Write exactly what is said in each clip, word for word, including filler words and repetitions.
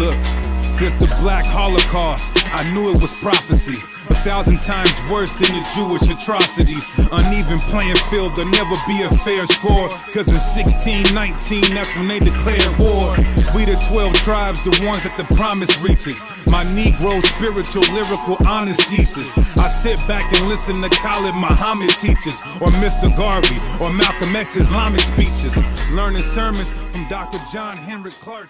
Look, here's the black Holocaust. I knew it was prophecy. A thousand times worse than the Jewish atrocities. Uneven playing field, there'll never be a fair score. Cause in sixteen nineteen, that's when they declared war. We the twelve tribes, the ones that the promise reaches. My Negro spiritual, lyrical, honest thesis. I sit back and listen to Khalid Muhammad teaches, or Mister Garvey, or Malcolm X Islamic speeches. Learning sermons from Doctor John Henry Clark.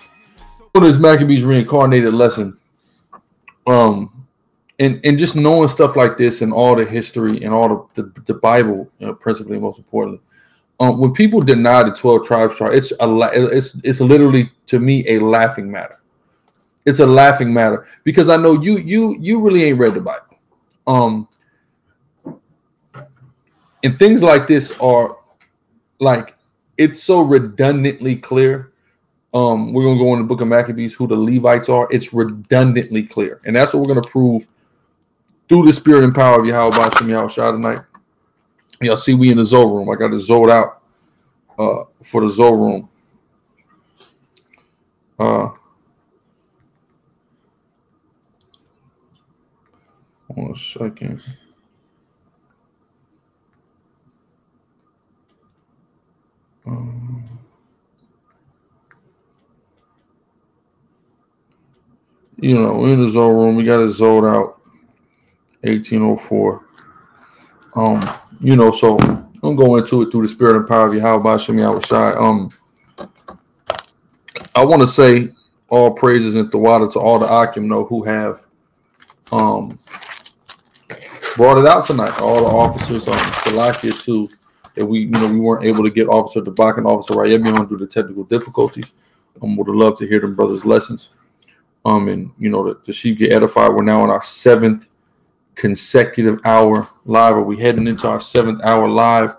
This Maccabees reincarnated lesson. Um... And, and just knowing stuff like this and all the history and all the, the, the Bible, you know, principally, most importantly, um, when people deny the twelve tribes chart, it's a it's it's literally to me a laughing matter. It's a laughing matter because I know you you you really ain't read the Bible, um, and things like this are like it's so redundantly clear. Um, we're gonna go in the Book of Maccabees who the Levites are. It's redundantly clear, and that's what we're gonna prove. Through the spirit and power of Yahweh Bashem Yahweh Shah tonight. Y'all see we in the Zoe room. I got the Zoe out uh, for the Zoe room. Uh, one second. Um, you know, we're in the Zoe room. We got it Zoe out. eighteen oh four. Um, you know, so I'm going into it through the spirit and power of Yahweh Bashem Yahweh Shai. Um, I want to say all praises and Tawada to all the Akim, though, who have um brought it out tonight. All the officers on um, Salakia too, that we you know we weren't able to get Officer Debak and Officer Rayebion due to technical difficulties. Um, would have loved to hear them brothers' lessons. Um, and you know the, the sheep get edified. We're now in our seventh consecutive hour live, or we heading into our seventh hour live,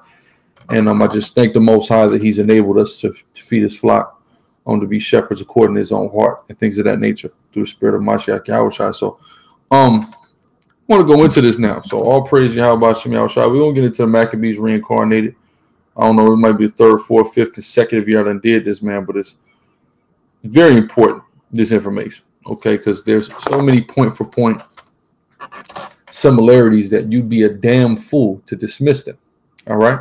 and um, I just thank the Most High that He's enabled us to, to feed His flock, um, to be shepherds according to His own heart and things of that nature through the Spirit of Mashiach Yahweh Shai. So, um, I want to go into this now. So, all praise Yahweh Bashem Yahweh Shai. We won't get into the Maccabees reincarnated. I don't know. It might be the third, fourth, fifth consecutive year I done did this, man. But it's very important, this information, okay? Because there's so many point for point similarities that you'd be a damn fool to dismiss them. All right,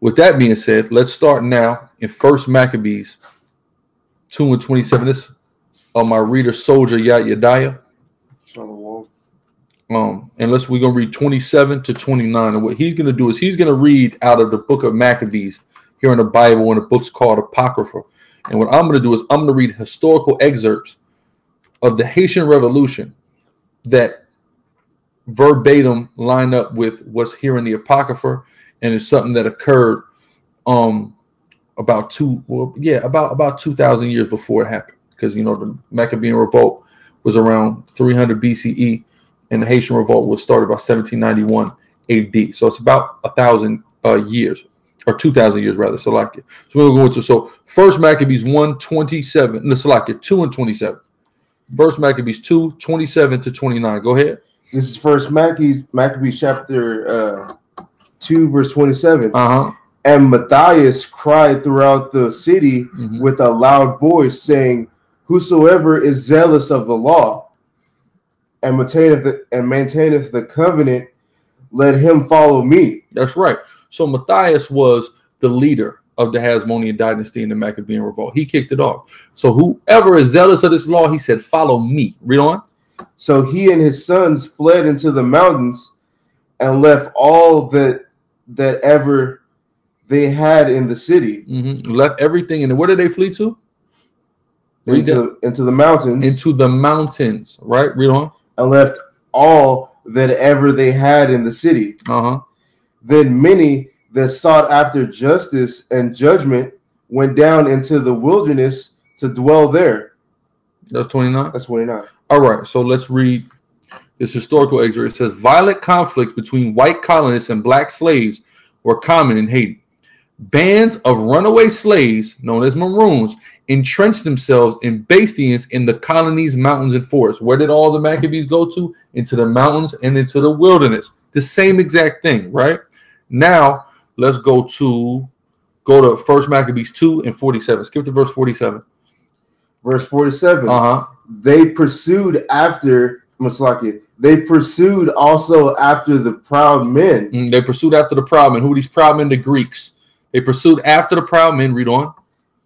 with that being said, let's start now in First Maccabees two and twenty-seven. This on uh, my reader soldier Yat Yadiah. Um and let's we're gonna read twenty-seven to twenty-nine, and what he's gonna do is he's gonna read out of the Book of Maccabees here in the Bible, when the book's called Apocrypha. And what I'm gonna do is I'm gonna read historical excerpts of the Haitian Revolution that verbatim line up with what's here in the Apocrypha, and it's something that occurred um about two well yeah about about two thousand years before it happened, because you know the Maccabean Revolt was around three hundred B C E and the Haitian Revolt was started by seventeen ninety-one A D, so it's about a thousand uh years or two thousand years rather. So like it, so we'll go into so First Maccabees one twenty-seven, no, so like it two and twenty-seven. First Maccabees two twenty-seven to twenty-nine. Go ahead. This is First Maccabees, Maccabees chapter uh, two, verse twenty-seven. Uh-huh. And Matthias cried throughout the city, mm-hmm, with a loud voice, saying, "Whosoever is zealous of the law, and maintaineth the, and maintaineth the covenant, let him follow me." That's right. So Matthias was the leader of the Hasmonean dynasty in the Maccabean Revolt. He kicked it off. So whoever is zealous of this law, he said, "Follow me." Read on. So he and his sons fled into the mountains and left all that that ever they had in the city. Mm-hmm. Left everything. And where did they flee to? Into, into the mountains. Into the mountains. Right? Read on. And left all that ever they had in the city. Uh-huh. Then many that sought after justice and judgment went down into the wilderness to dwell there. That's twenty-nine? That's twenty-nine. All right, so let's read this historical excerpt. It says, "Violent conflicts between white colonists and black slaves were common in Haiti. Bands of runaway slaves, known as Maroons, entrenched themselves in Bastions in the colony's mountains and forests." Where did all the Maccabees go to? Into the mountains and into the wilderness. The same exact thing, right? Now, let's go to, go to First Maccabees two and forty-seven. Skip to verse forty-seven. verse forty-seven. Uh-huh. They pursued after Maslakia. They pursued also after the proud men. Mm, they pursued after the proud men. Who were these proud men? The Greeks. They pursued after the proud men. Read on.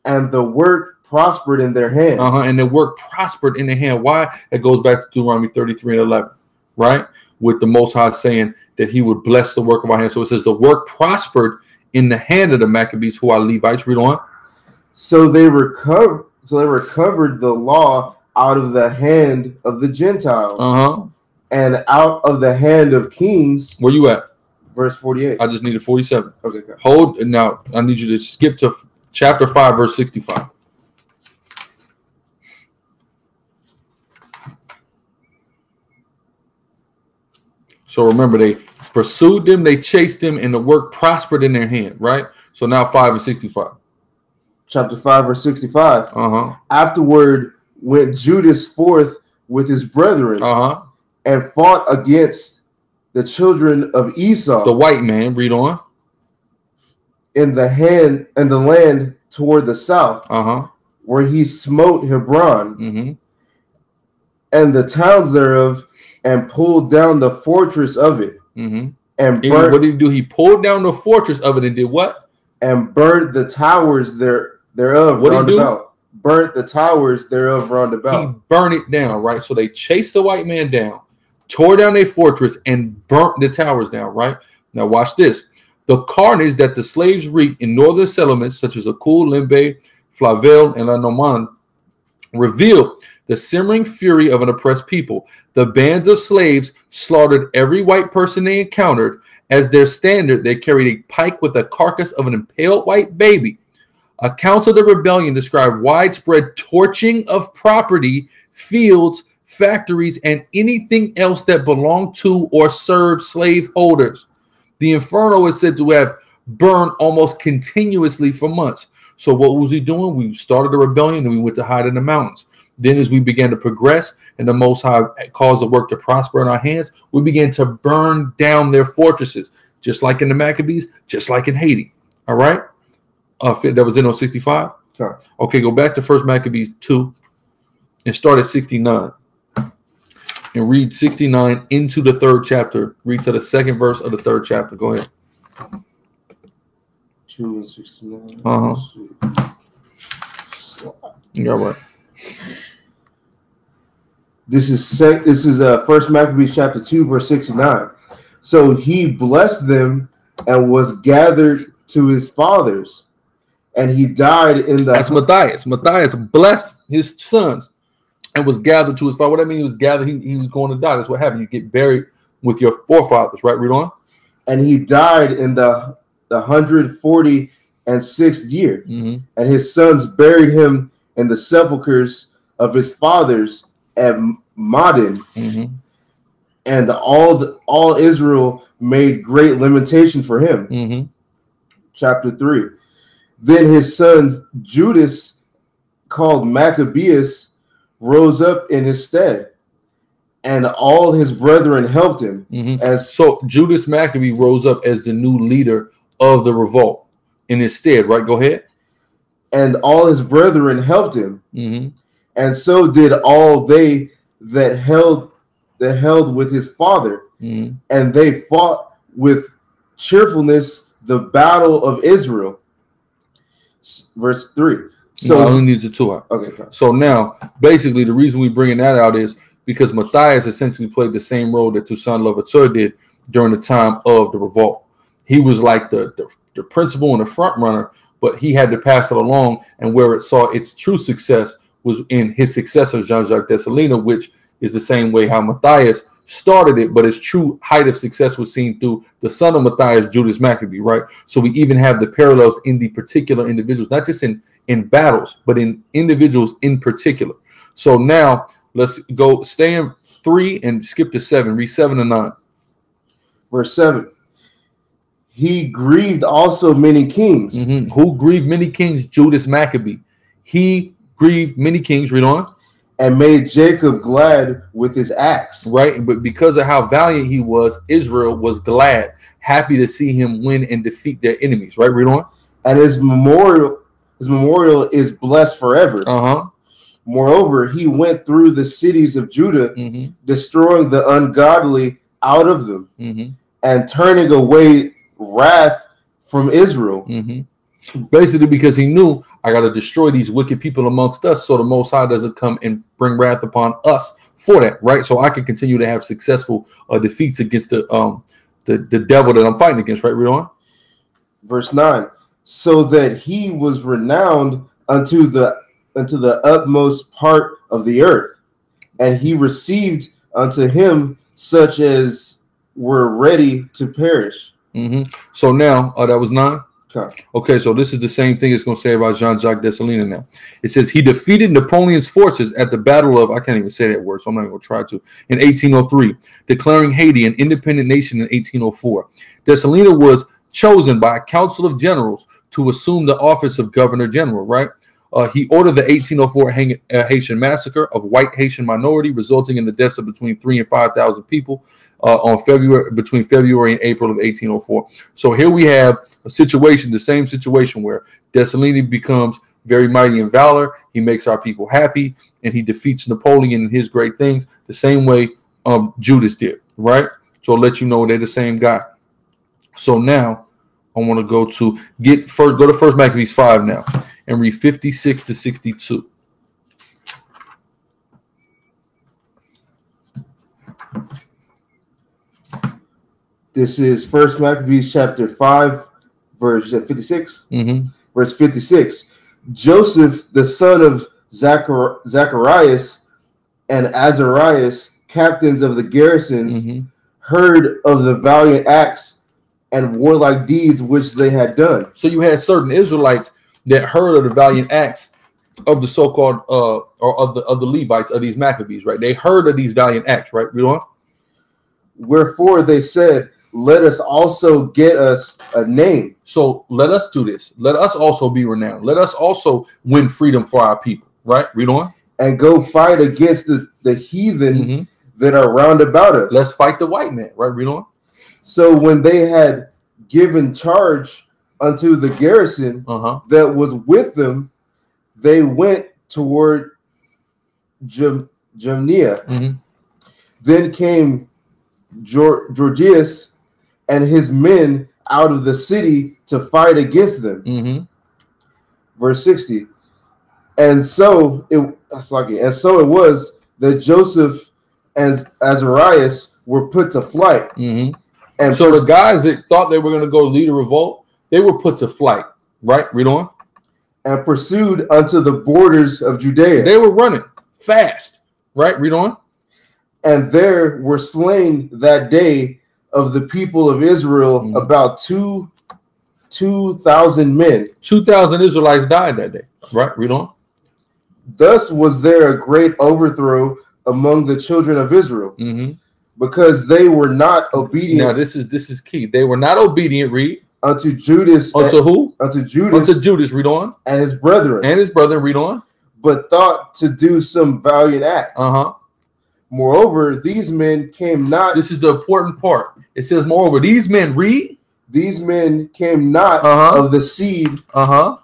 And the work prospered in their hand. Uh-huh. And the work prospered in their hand. Why? That goes back to Deuteronomy thirty-three and eleven, right? With the Most High saying that he would bless the work of our hands. So it says the work prospered in the hand of the Maccabees, who are Levites. Read on. So they recovered. So they recovered the law out of the hand of the Gentiles, uh-huh, and out of the hand of kings. Where you at? Verse forty-eight. I just needed forty-seven. Okay. Go. Hold now. I need you to skip to chapter five, verse sixty-five. So remember, they pursued them, they chased them, and the work prospered in their hand, right? So now five and sixty-five. Chapter five, verse sixty-five. Uh-huh. Afterward went Judas forth with his brethren, uh-huh, and fought against the children of Esau. The white man, read on. In the hand in the land toward the south, uh-huh, where he smote Hebron, mm-hmm, and the towns thereof, and pulled down the fortress of it. Mm-hmm. And burnt, what did he do? He pulled down the fortress of it and did what? And burnt the towers there thereof what round did he do? about. Burnt the towers thereof round about. He burned it down, right? So they chased the white man down, tore down their fortress, and burnt the towers down, right? Now watch this. The carnage that the slaves wreaked in northern settlements such as Akul, Limbe, Flavel, and La Normande revealed the simmering fury of an oppressed people. The bands of slaves slaughtered every white person they encountered. As their standard, they carried a pike with the carcass of an impaled white baby. Accounts of the rebellion describe widespread torching of property, fields, factories, and anything else that belonged to or served slaveholders. The inferno is said to have burned almost continuously for months. So what was he doing? We started the rebellion and we went to hide in the mountains. Then as we began to progress and the Most High caused the work to prosper in our hands, we began to burn down their fortresses, just like in the Maccabees, just like in Haiti. All right? Uh, that was in sixty-five? Sure. Okay, go back to First Maccabees two and start at sixty-nine. And read sixty-nine into the third chapter. Read to the second verse of the third chapter. Go ahead. two and sixty-nine. Uh-huh. Yeah, right. This is sec this is uh First Maccabees chapter two, verse sixty-nine. So he blessed them and was gathered to his fathers, and he died in the— that's Matthias. Matthias blessed his sons and was gathered to his father. What I mean, he was gathered, he, he was going to die. That's what happened. You get buried with your forefathers, right? Read on. And he died in the the hundred forty and sixth year, mm-hmm, and his sons buried him in the sepulchres of his fathers at Modin, mm-hmm, and all the, all Israel made great lamentation for him. Mm-hmm. Chapter three. Then his son Judas, called Maccabeus, rose up in his stead, and all his brethren helped him. Mm-hmm. As so, Judas Maccabee rose up as the new leader of the revolt in his stead. Right, go ahead. And all his brethren helped him, mm-hmm, and so did all they that held that held with his father, mm-hmm, and they fought with cheerfulness the battle of Israel. Verse three. So no, I only need the two out. Okay. Fine. So now, basically, the reason we're bringing that out is because Matthias essentially played the same role that Toussaint Louverture did during the time of the revolt. He was like the the, the principal and the front runner, but he had to pass it along, and where it saw its true success was in his successor, Jean-Jacques Dessalines, which is the same way how Matthias started it, but its true height of success was seen through the son of Matthias, Judas Maccabee, right? So we even have the parallels in the particular individuals, not just in, in battles, but in individuals in particular. So now let's go stay in three and skip to seven. Read seven and nine. Verse seven. He grieved also many kings. Mm-hmm. Who grieved many kings? Judas Maccabee. He grieved many kings. Read on. And made Jacob glad with his axe. Right. But because of how valiant he was, Israel was glad, happy to see him win and defeat their enemies. Right. Read on. And his memorial, his memorial is blessed forever. Uh huh. Moreover, he went through the cities of Judah, mm-hmm. destroying the ungodly out of them, mm-hmm. and turning away wrath from Israel. Mm-hmm. Basically, because he knew, I got to destroy these wicked people amongst us so the Most High doesn't come and bring wrath upon us for that, right? So I can continue to have successful uh, defeats against the, um, the, the devil that I'm fighting against, right? Read on. Verse nine, so that he was renowned unto the unto the utmost part of the earth, and he received unto him such as were ready to perish. Mm-hmm. So now, uh, that was nine? Okay. Okay, so this is the same thing it's going to say about Jean-Jacques Dessalines now. It says, he defeated Napoleon's forces at the Battle of, I can't even say that word, so I'm not even going to try to, in eighteen oh three, declaring Haiti an independent nation in eighteen oh four. Dessalines was chosen by a council of generals to assume the office of governor general, right? Uh, he ordered the eighteen oh four Haitian massacre of white Haitian minority, resulting in the deaths of between three and five thousand people uh, on February between February and April of eighteen oh four. So here we have a situation, the same situation where Dessalines becomes very mighty in valor. He makes our people happy, and he defeats Napoleon and his great things the same way um, Judas did, right? So I'll let you know they're the same guy. So now I want to go to get first. Go to First Maccabees five now. And read fifty-six to sixty-two. This is First Maccabees chapter five, verse fifty-six. Mm-hmm. Verse fifty-six. Joseph, the son of Zachari Zacharias and Azarias, captains of the garrisons, mm-hmm. heard of the valiant acts and warlike deeds which they had done. So you had certain Israelites that heard of the valiant acts of the so-called uh or of the of the Levites, of these Maccabees, right? They heard of these valiant acts, right? Read on. Wherefore they said, let us also get us a name. So let us do this. Let us also be renowned. Let us also win freedom for our people, right? Read on. And go fight against the, the heathen mm-hmm. that are round about us. Let's fight the white man, right? Read on. So when they had given charge unto the garrison uh-huh. that was with them, they went toward Jemnia. Mm-hmm. Then came Geor Gorgias and his men out of the city to fight against them. Mm-hmm. Verse sixty. And so it sorry, and so it was that Joseph and Azarias were put to flight. Mm-hmm. And so the guys that thought they were going to go lead a revolt, they were put to flight, right? Read on. And pursued unto the borders of Judea. They were running fast, right? Read on. And there were slain that day of the people of Israel mm-hmm. about two, two thousand men. Two thousand Israelites died that day, right? Read on. Thus was there a great overthrow among the children of Israel, mm-hmm. because they were not obedient. Now this is this is key. They were not obedient. Read. Unto Judas. Unto and, who? Unto Judas. Unto Judas, read on. And his brethren. And his brethren, read on. But thought to do some valiant act. Uh-huh. Moreover, these men came not. This is the important part. It says, moreover, these men, read. These men came not uh-huh. of the seed uh-huh.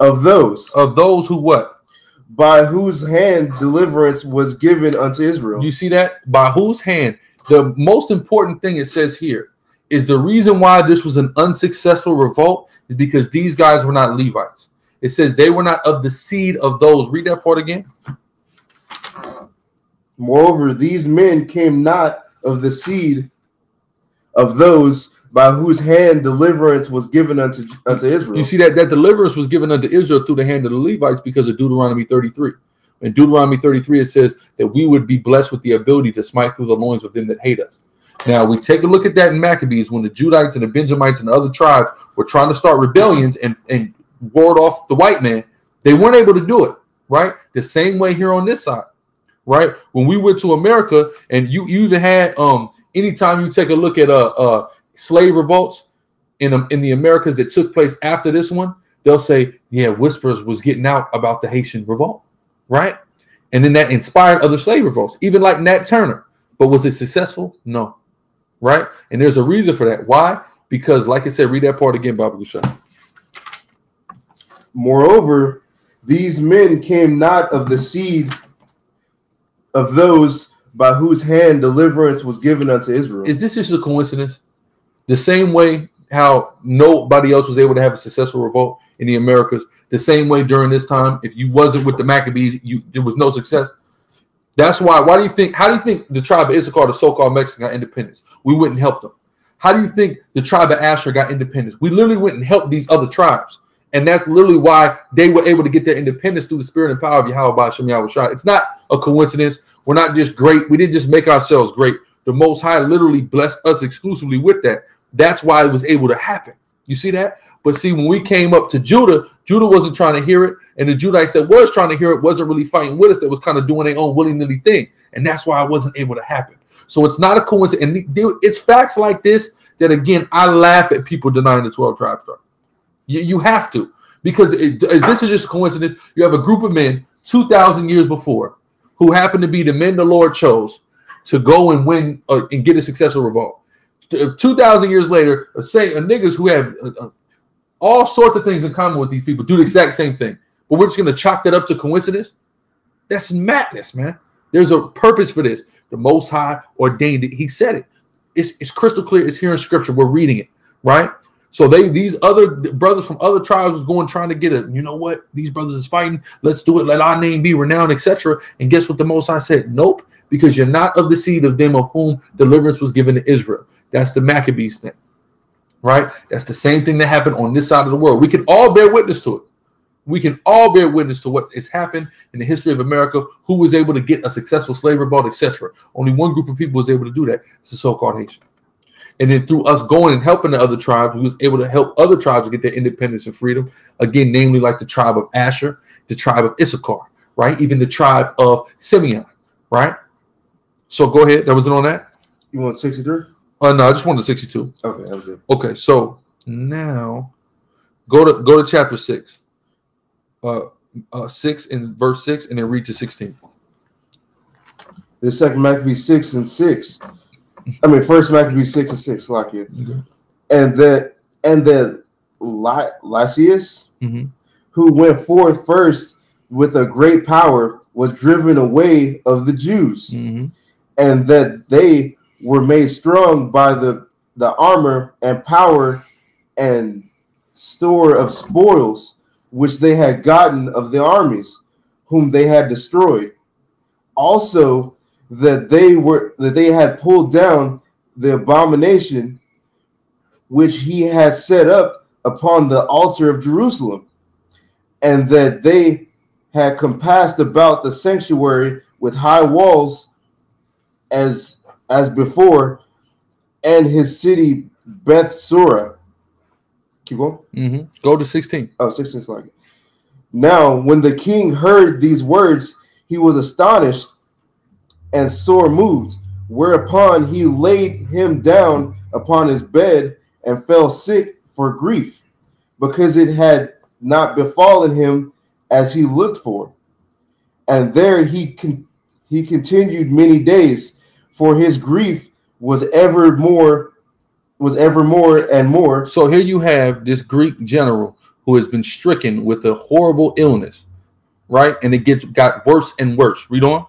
of those. Of those who what? By whose hand deliverance was given unto Israel. You see that? By whose hand? The most important thing it says here is the reason why this was an unsuccessful revolt is because these guys were not Levites. It says they were not of the seed of those. Read that part again. Moreover, these men came not of the seed of those by whose hand deliverance was given unto, unto Israel. You see that, that deliverance was given unto Israel through the hand of the Levites because of Deuteronomy thirty-three. In Deuteronomy thirty-three, it says that we would be blessed with the ability to smite through the loins of them that hate us. Now, we take a look at that in Maccabees when the Judites and the Benjamites and the other tribes were trying to start rebellions and, and ward off the white man. They weren't able to do it, right? The same way here on this side, right? When we went to America and you, you even had, um, anytime you take a look at uh, uh, slave revolts in, um, in the Americas that took place after this one, they'll say, yeah, whispers was getting out about the Haitian revolt, right? And then that inspired other slave revolts, even like Nat Turner. But was it successful? No. Right? And there's a reason for that. Why? Because, like I said, read that part again, Baba Gusha. Moreover, These men came not of the seed of those by whose hand deliverance was given unto Israel. Is this just a coincidence? The same way how nobody else was able to have a successful revolt in the Americas, the same way during this time, if you wasn't with the Maccabees, you there was no success. That's why. Why do you think? How do you think the tribe of Issachar, the so-called Mexican, got independence? We wouldn't help them. How do you think the tribe of Asher got independence? We literally wouldn't help these other tribes. And that's literally why they were able to get their independence through the spirit and power of Yahweh by Hashem Yahweh Shai. It's not a coincidence. We're not just great. We didn't just make ourselves great. The Most High literally blessed us exclusively with that. That's why it was able to happen. You see that? But see, when we came up to Judah, Judah wasn't trying to hear it. And the Judahites that was trying to hear it wasn't really fighting with us. That was kind of doing their own willy-nilly thing. And that's why it wasn't able to happen. So it's not a coincidence. And it's facts like this that, again, I laugh at people denying the twelve tribes. You, you have to, because it, this is just a coincidence. You have a group of men two thousand years before who happened to be the men the Lord chose to go and win uh, and get a successful revolt. two thousand years later, uh, say uh, niggas who have uh, uh, all sorts of things in common with these people do the exact same thing. But we're just going to chalk that up to coincidence? That's madness, man. There's a purpose for this. The Most High ordained it. He said it. It's, it's crystal clear. It's here in Scripture. We're reading it, right? So they, these other brothers from other tribes was going trying to get it. You know what? These brothers is fighting. Let's do it. Let our name be renowned, et cetera. And guess what the Most High said? Nope, because you're not of the seed of them of whom deliverance was given to Israel. That's the Maccabees thing, right? That's the same thing that happened on this side of the world. We can all bear witness to it. We can all bear witness to what has happened in the history of America, who was able to get a successful slave revolt, et cetera. Only one group of people was able to do that. It's the so-called Haitian. And then through us going and helping the other tribes, we was able to help other tribes get their independence and freedom. Again, namely like the tribe of Asher, the tribe of Issachar, right? Even the tribe of Simeon, right? So go ahead. That wasn't on that? You want sixty-three? Uh, no, I just wanted sixty-two. Okay, that was it. Okay, so now go to go to chapter six. Uh, uh, six and verse six, and then read to sixteen. The second Maccabees six and six. I mean, first Maccabees six and six, like it. Okay. And then and then Lysias, mm-hmm. who went forth first with a great power, was driven away of the Jews, mm-hmm. and that they were made strong by the the armor and power and store of spoils which they had gotten of the armies whom they had destroyed. Also that they were that they had pulled down the abomination which he had set up upon the altar of Jerusalem, and that they had compassed about the sanctuary with high walls as as before, and his city Bethsura. Keep going. Mm-hmm. Go to sixteen. Oh, sixteen is like it. Now, when the king heard these words, he was astonished and sore moved, whereupon he laid him down upon his bed and fell sick for grief, because it had not befallen him as he looked for. And there he con he continued many days, for his grief was ever more, was ever more and more. So here you have this Greek general who has been stricken with a horrible illness, right? And it gets got worse and worse. Read on.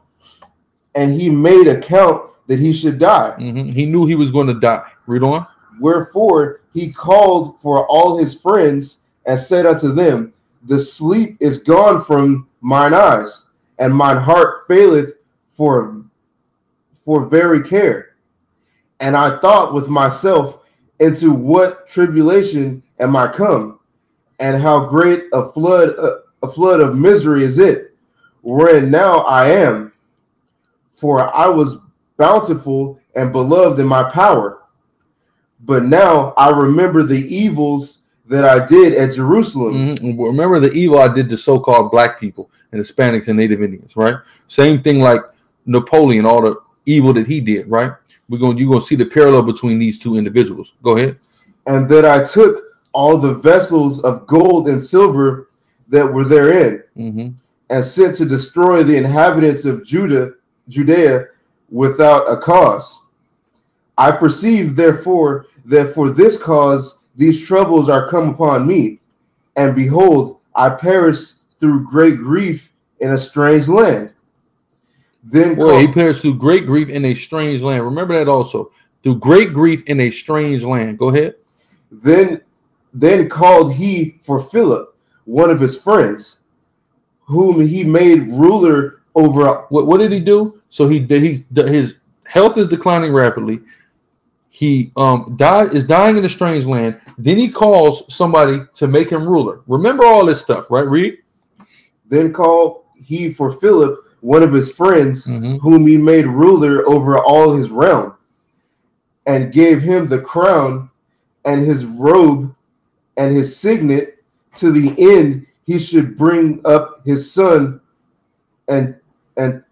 And he made account that he should die. Mm-hmm. He knew he was going to die. Read on. Wherefore he called for all his friends and said unto them, the sleep is gone from mine eyes, and mine heart faileth for for very care. And I thought with myself into what tribulation am I come, and how great a flood a, a flood of misery is it, wherein now I am. For I was bountiful and beloved in my power. But now I remember the evils that I did at Jerusalem. Mm-hmm. Remember the evil I did to so-called black people and Hispanics and Native Indians, right? Same thing like Napoleon, all the evil that he did, right? We're going, you're going to see the parallel between these two individuals. Go ahead. And that I took all the vessels of gold and silver that were therein, mm-hmm. and sent to destroy the inhabitants of Judah, Judea without a cause. I perceive, therefore, that for this cause these troubles are come upon me, and behold, I perish through great grief in a strange land. Then well, he put us through great grief in a strange land. Remember that also. Through great grief in a strange land. Go ahead. Then, then called he for Philip, one of his friends, whom he made ruler over. What, what did he do? So he he's his health is declining rapidly. He um died is dying in a strange land. Then he calls somebody to make him ruler. Remember all this stuff, right? Read. Then called he for Philip, one of his friends, mm-hmm. whom he made ruler over all his realm, and gave him the crown and his robe and his signet, to the end he should bring up his son and and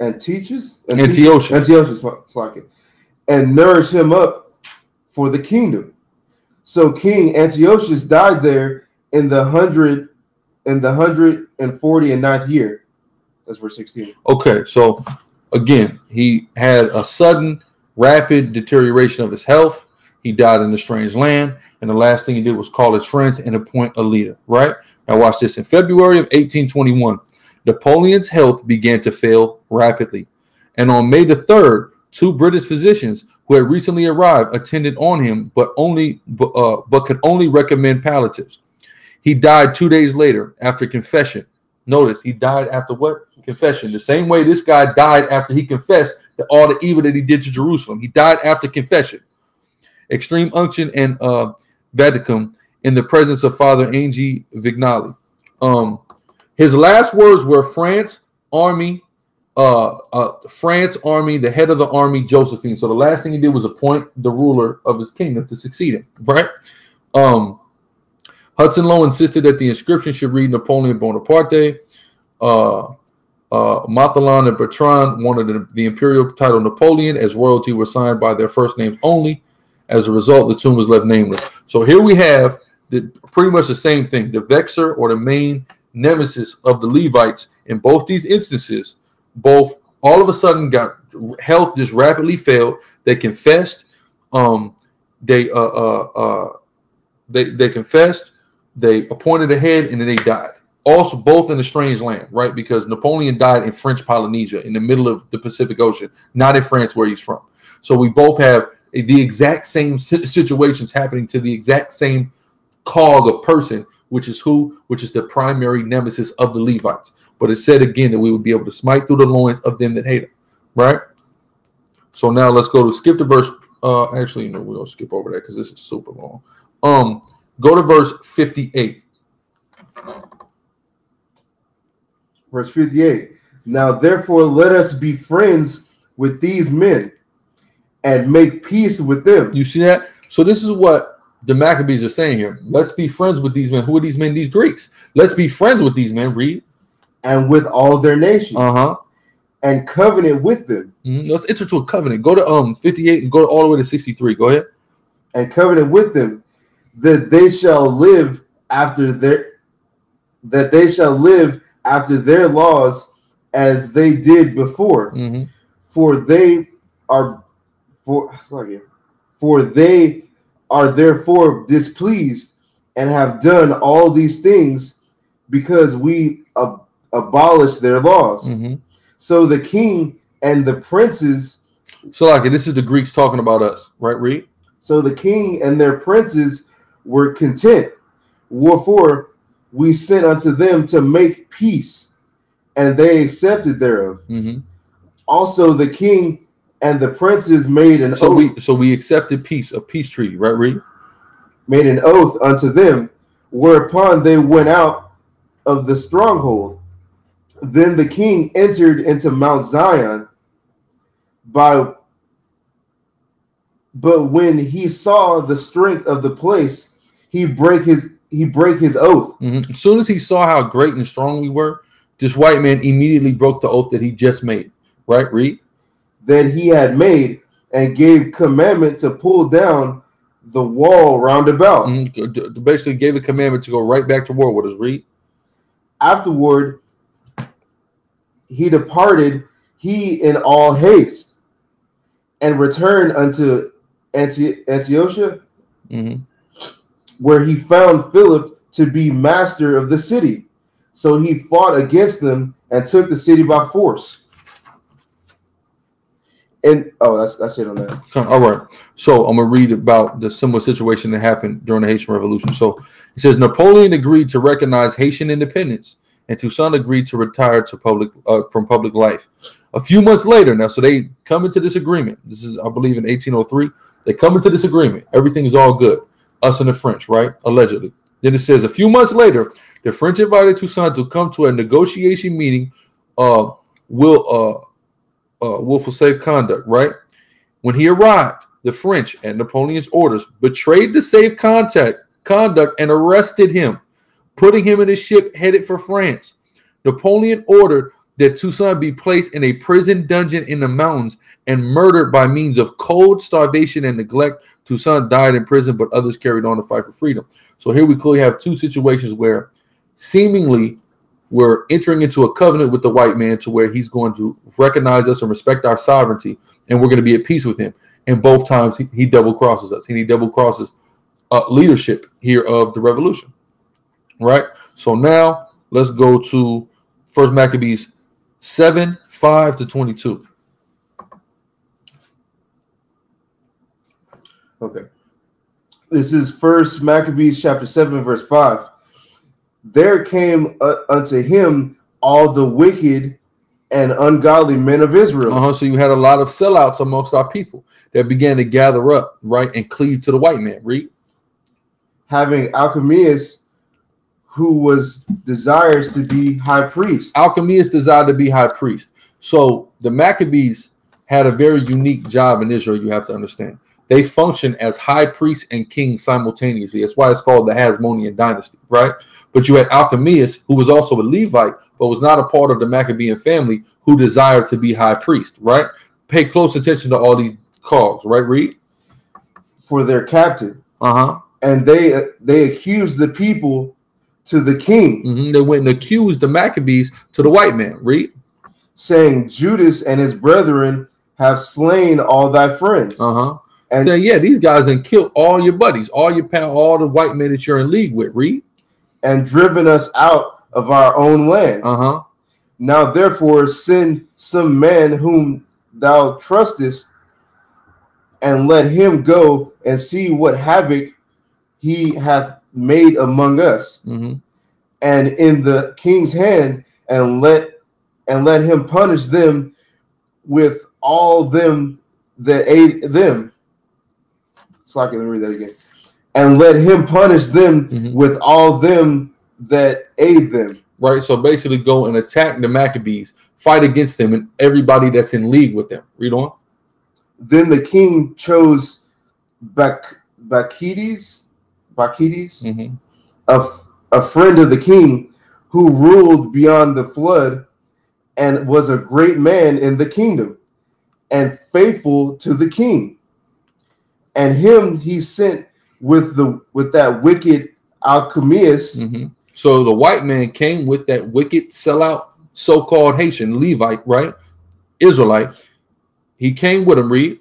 and teaches and Antiochus Antiochus and nourish him up for the kingdom. So King Antiochus died there in the hundred in the hundred and forty and ninth year. That's verse sixteen. Okay, so again, he had a sudden, rapid deterioration of his health. He died in a strange land, and the last thing he did was call his friends and appoint a leader, right? Now watch this. In February of eighteen twenty-one, Napoleon's health began to fail rapidly, and on May the third, two British physicians who had recently arrived attended on him, but only uh, but could only recommend palliatives. He died two days later after confession. Notice, he died after what? Confession. The same way this guy died after he confessed that all the evil that he did to Jerusalem. He died after confession. Extreme unction and uh, vadicum in the presence of Father Angie Vignali. Um, his last words were, France, army, uh, uh, France, army, the head of the army, Josephine. So the last thing he did was appoint the ruler of his kingdom to succeed him, right? Um, Hudson Lowe insisted that the inscription should read Napoleon Bonaparte. Uh, uh, Mathelan and Bertrand wanted the, the imperial title Napoleon, as royalty was signed by their first names only. As a result, the tomb was left nameless. So here we have the, pretty much the same thing. The vexer, or the main nemesis of the Levites, in both these instances, both all of a sudden got health just rapidly failed. They confessed. Um, they uh, uh, uh, they they confessed. They appointed a head, and then they died. Also, both in a strange land, right? Because Napoleon died in French Polynesia, in the middle of the Pacific Ocean, not in France where he's from. So we both have the exact same situations happening to the exact same cog of person, which is who? Which is the primary nemesis of the Levites. But it said again that we would be able to smite through the loins of them that hate him, right? So now let's go to skip to verse. Uh, actually, no, we're going to skip over that because this is super long. Um, Go to verse fifty-eight. Verse fifty-eight. Now, therefore, let us be friends with these men and make peace with them. You see that? So this is what the Maccabees are saying here. Let's be friends with these men. Who are these men? These Greeks. Let's be friends with these men. Read. And with all their nations. Uh-huh. And covenant with them. Mm-hmm. Let's enter to a covenant. Go to um fifty-eight and go all the way to sixty-three. Go ahead. And covenant with them, that they shall live after their that they shall live after their laws as they did before. Mm-hmm. For they are for sorry, for they are therefore displeased and have done all these things because we ab abolished their laws. Mm-hmm. So the king and the princes. So like this is the Greeks talking about us, right? Read. So the king and their princes were content, wherefore we sent unto them to make peace, and they accepted thereof. Mm-hmm. Also, the king and the princes made an so oath. We, so we accepted peace, a peace treaty, right, Reed? Made an oath unto them, whereupon they went out of the stronghold. Then the king entered into Mount Zion, by, but when he saw the strength of the place, He break his he break his oath. Mm-hmm. As soon as he saw how great and strong we were, this white man immediately broke the oath that he just made. Right, Read? That he had made, and gave commandment to pull down the wall round about. Mm-hmm. Basically gave a commandment to go right back to war. What does Read? Afterward, he departed, he in all haste, and returned unto Antio Antiochia. Mm-hmm. Where he found Philip to be master of the city, So he fought against them and took the city by force. And oh, that's that's it on that. All right. So I'm gonna read about the similar situation that happened during the Haitian Revolution. So it says Napoleon agreed to recognize Haitian independence, and Toussaint agreed to retire to public uh, from public life. A few months later, now, so they come into this agreement. This is, I believe, in eighteen oh three. They come into this agreement. Everything is all good. Us and the French, right? Allegedly. Then it says a few months later, the French invited Toussaint to come to a negotiation meeting. Uh, will uh, uh, willful safe conduct, right? When he arrived, the French, at Napoleon's orders, betrayed the safe contact conduct and arrested him, putting him in a ship headed for France. Napoleon ordered that Toussaint be placed in a prison dungeon in the mountains and murdered by means of cold, starvation, and neglect. Toussaint died in prison, but others carried on to fight for freedom. So here we clearly have two situations where seemingly we're entering into a covenant with the white man to where he's going to recognize us and respect our sovereignty, and we're going to be at peace with him. And both times he, he double crosses us. He double crosses uh, leadership here of the revolution. Right? So now let's go to First Maccabees seven, five to twenty-two. Okay. This is First Maccabees chapter seven, verse five. There came uh, unto him all the wicked and ungodly men of Israel. Uh-huh. So you had a lot of sellouts amongst our people that began to gather up, right, and cleave to the white man. Read. Having Alchemius, who was desires to be high priest. Alchemius desired to be high priest. So the Maccabees had a very unique job in Israel, you have to understand. They function as high priest and king simultaneously. That's why it's called the Hasmonean dynasty, right? But you had Alchemius, who was also a Levite, but was not a part of the Maccabean family, who desired to be high priest, right? Pay close attention to all these calls, right, Read? For their captain. Uh-huh. And they, uh, they accused the people to the king. Mm-hmm. They went and accused the Maccabees to the white man. Read. Saying, Judas and his brethren have slain all thy friends. Uh-huh. And saying, yeah, these guys done killed all your buddies, all your pal, all the white men that you're in league with. Read. And driven us out of our own land. Uh-huh. Now therefore send some man whom thou trustest, and let him go and see what havoc he hath made among us, mm-hmm. and in the king's hand, and let and let him punish them with all them that aid them. So I can read that again. And let him punish them mm-hmm. with all them that aid them. Right. So basically, go and attack the Maccabees, fight against them, and everybody that's in league with them. Read on. Then the king chose Bac Bacchides. Bacchides, mm-hmm. a, a friend of the king, who ruled beyond the flood and was a great man in the kingdom and faithful to the king. And him he sent with the with that wicked Alchemius. Mm-hmm. So the white man came with that wicked sellout so-called Haitian Levite, right? Israelite. He came with him, read.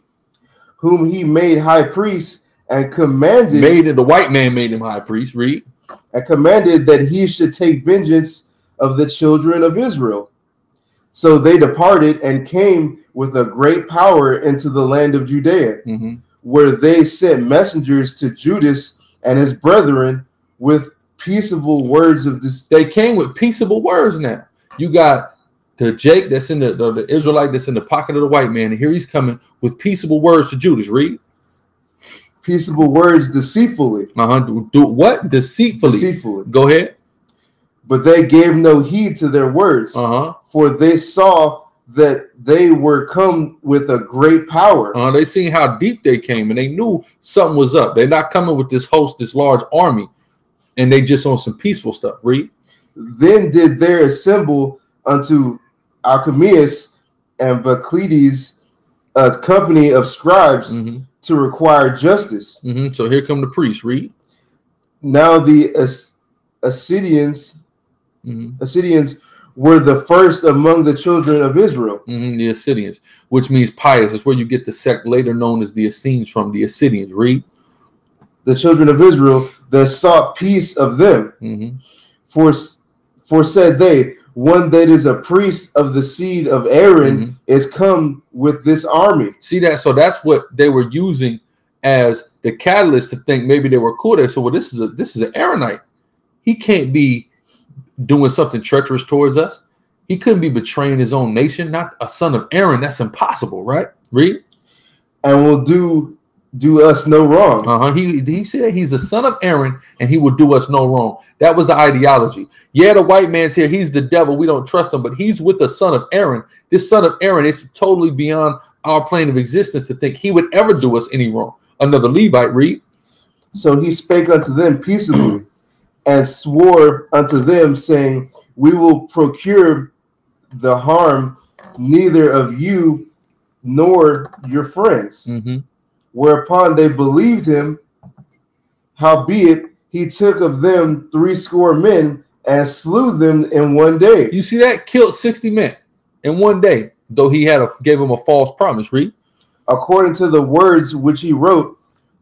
Whom he made high priest. And commanded made it, the white man made him high priest. Read. And commanded that he should take vengeance of the children of Israel. So they departed and came with a great power into the land of Judea, mm-hmm. where they sent messengers to Judas and his brethren with peaceable words of this. They came with peaceable words. Now you got the Jake that's in the, the, the Israelite that's in the pocket of the white man, and here he's coming with peaceable words to Judas. Read. Peaceable words deceitfully. Uh-huh. Do, do what? Deceitfully. Deceitfully. Go ahead. But they gave no heed to their words, uh-huh. for they saw that they were come with a great power. Uh, they seen how deep they came, and they knew something was up. They're not coming with this host, this large army, and they just on some peaceful stuff. Read. Then did there assemble unto Alchemius and Bacchides a company of scribes, mm-hmm. to require justice. Mm-hmm. So here come the priests. Read. Now the As Assidians, mm-hmm. Assidians were the first among the children of Israel. Mm-hmm. The Assidians, which means pious. That's where you get the sect later known as the Essenes from. The Assidians. Read. The children of Israel that sought peace of them. Mm-hmm. For, For said they, one that is a priest of the seed of Aaron mm-hmm. is come with this army. See that? So that's what they were using as the catalyst to think maybe they were cool. They said, well, this is a this is an Aaronite. He can't be doing something treacherous towards us. He couldn't be betraying his own nation. Not a son of Aaron. That's impossible, right? Read. And will do do us no wrong. Uh-huh. He he said he's the son of Aaron and he will do us no wrong. That was the ideology. Yeah, the white man's here. He's the devil. We don't trust him, but he's with the son of Aaron. This son of Aaron is totally beyond our plane of existence to think he would ever do us any wrong. Another Levite, read. So he spake unto them peaceably and swore unto them, saying, we will procure the harm neither of you nor your friends. Mm-hmm. Whereupon they believed him, howbeit he took of them threescore men and slew them in one day. You see that? Killed sixty men in one day, though he had a, gave him a false promise. Read. According to the words which he wrote,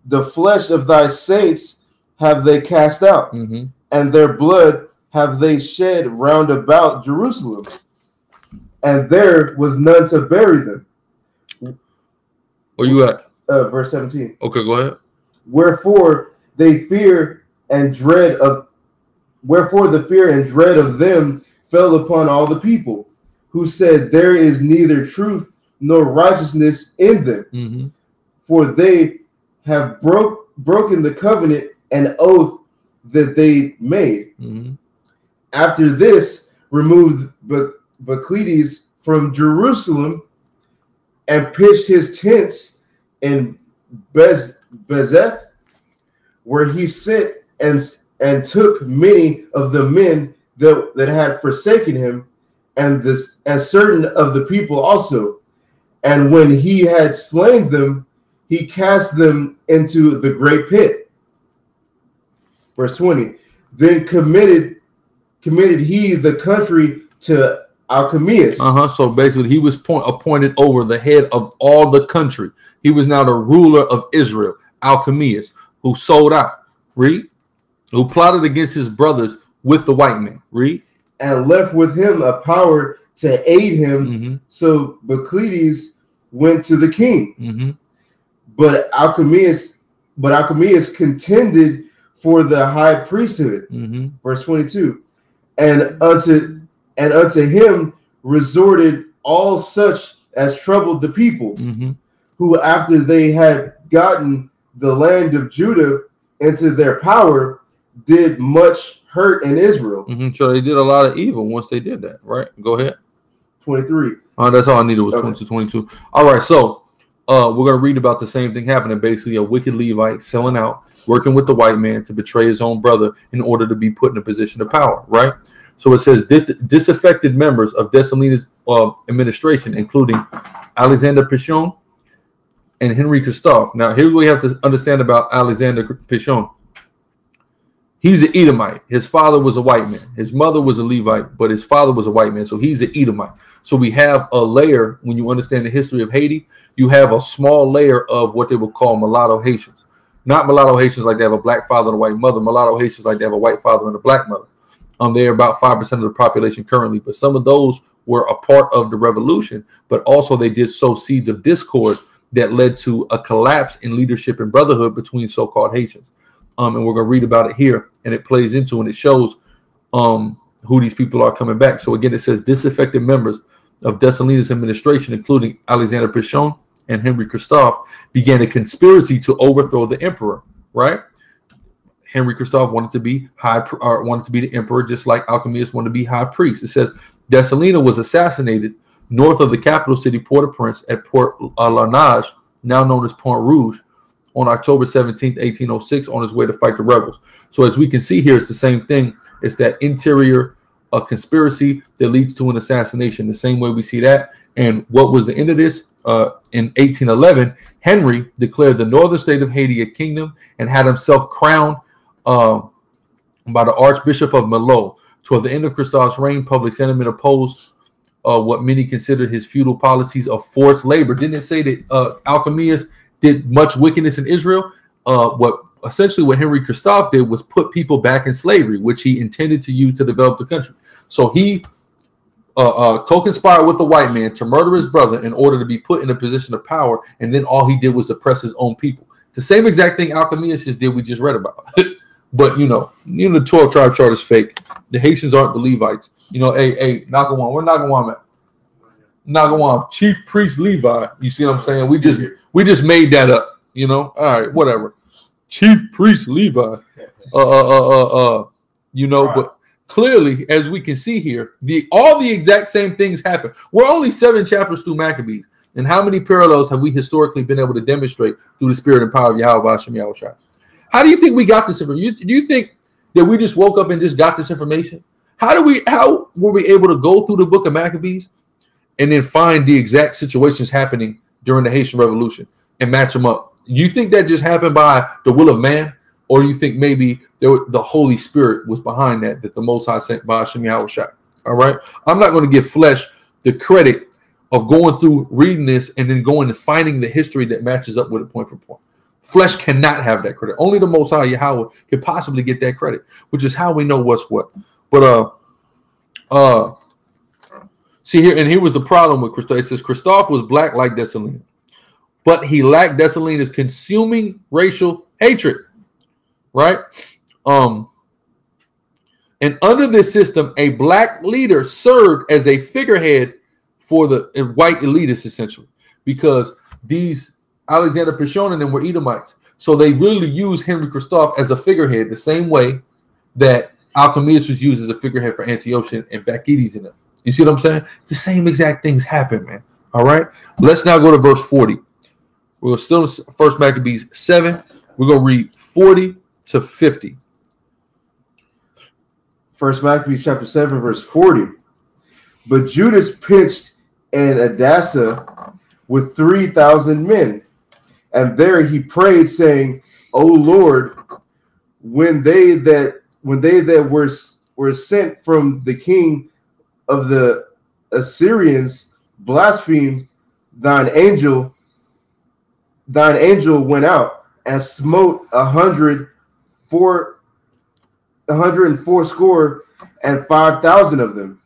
the flesh of thy saints have they cast out, mm-hmm. and their blood have they shed round about Jerusalem, and there was none to bury them. Where you at? Uh, verse seventeen. Okay, go ahead. Wherefore they fear and dread of, wherefore the fear and dread of them fell upon all the people, who said, there is neither truth nor righteousness in them, mm-hmm. for they have broke broken the covenant and oath that they made. Mm-hmm. After this, removed Bacchides from Jerusalem and pitched his tents in Bez Bezeth, where he sent and and took many of the men that, that had forsaken him, and this and certain of the people also. And when he had slain them, he cast them into the great pit. Verse twenty. Then committed committed he the country to Alchemius. Uh-huh. So basically he was point, appointed over the head of all the country. He was now the ruler of Israel, Alchemius, who sold out, read, who plotted against his brothers with the white men, read. And left with him a power to aid him. Mm-hmm. So Bacchides went to the king. Mm-hmm. But Alchemius, but Alchemius contended for the high priesthood. Mm-hmm. Verse twenty-two. And unto And unto him resorted all such as troubled the people, mm-hmm. who after they had gotten the land of Judah into their power, did much hurt in Israel. Mm-hmm. So they did a lot of evil once they did that, right? Go ahead. twenty-three. Uh, that's all I needed was okay. twenty-two, twenty-two. All right, so uh, we're going to read about the same thing happening. Basically, a wicked Levite selling out, working with the white man to betray his own brother in order to be put in a position of power, right? So it says Dis disaffected members of Dessalines' uh, administration, including Alexander Pichon and Henri Christophe. Now, here's what we have to understand about Alexander Pichon. He's an Edomite. His father was a white man. His mother was a Levite, but his father was a white man. So he's an Edomite. So we have a layer, when you understand the history of Haiti, you have a small layer of what they would call mulatto Haitians. Not mulatto Haitians like they have a black father and a white mother. Mulatto Haitians like they have a white father and a black mother. Um, they're about five percent of the population currently, but some of those were a part of the revolution, but also they did sow seeds of discord that led to a collapse in leadership and brotherhood between so-called Haitians. Um, and we're going to read about it here, and it plays into and it shows um, who these people are coming back. So again, it says disaffected members of Dessalines' administration, including Alexander Pichon and Henri Christophe, began a conspiracy to overthrow the emperor, right? Henri Christophe wanted to be high, or wanted to be the emperor, just like Alchemius wanted to be high priest. It says Dessalines was assassinated north of the capital city, Port-au-Prince, at Port uh, Larnage, now known as Pont Rouge, on October seventeenth, eighteen oh six, on his way to fight the rebels. So as we can see here, it's the same thing. It's that interior uh, conspiracy that leads to an assassination. The same way we see that. And what was the end of this? Uh, in eighteen eleven, Henry declared the northern state of Haiti a kingdom and had himself crowned Uh, by the Archbishop of Milo. Toward the end of Christophe's reign, public sentiment opposed uh, what many considered his feudal policies of forced labor. Didn't it say that uh, Alchemius did much wickedness in Israel? Uh, what essentially what Henri Christophe did was put people back in slavery, which he intended to use to develop the country. So he uh, uh, co-conspired with the white man to murder his brother in order to be put in a position of power, and then all he did was oppress his own people. It's the same exact thing Alchemius just did we just read about. But, you know, you know, the twelve tribe chart is fake. The Haitians aren't the Levites. You know, hey, hey, Nagawan, where Nagawan at? Nagawan, chief priest Levi. You see what I'm saying? We just we just made that up, you know? All right, whatever. Chief priest Levi. Uh, uh, uh, uh, uh, you know, right. But clearly, as we can see here, the all the exact same things happen. We're only seven chapters through Maccabees. And how many parallels have we historically been able to demonstrate through the spirit and power of Yahweh Hashem Yahweh Shai? How do you think we got this information? You, do you think that we just woke up and just got this information? How do we? How were we able to go through the book of Maccabees and then find the exact situations happening during the Haitian Revolution and match them up? You think that just happened by the will of man? Or you think maybe there were, the Holy Spirit was behind that, that the Most High sent by Hashem Yahweh Shai? All right? I'm not going to give flesh the credit of going through, reading this, and then going and finding the history that matches up with it point for point. Flesh cannot have that credit. Only the Most High Yahweh could possibly get that credit, which is how we know what's what. But uh, uh, see here, and here was the problem with Christoph. It says Christoph was black like Dessalines, but he lacked Dessalines' consuming racial hatred. Right? Um, and under this system, a black leader served as a figurehead for the white elitists, essentially, because these Alexander Pishon and them were Edomites. So they really used Henry Christophe as a figurehead, the same way that Alchemius was used as a figurehead for Antiochia and Bacchides in them. You see what I'm saying? It's the same exact things happen, man. All right? Let's now go to verse forty. We're still in First Maccabees seven. We're going to read forty to fifty. First Maccabees chapter seven, verse forty. But Judas pinched an Adasa with three thousand men. And there he prayed, saying, O Lord, when they that when they that were, were sent from the king of the Assyrians blasphemed, thine angel, thine angel went out and smote a hundred four a hundred and fourscore and five thousand of them.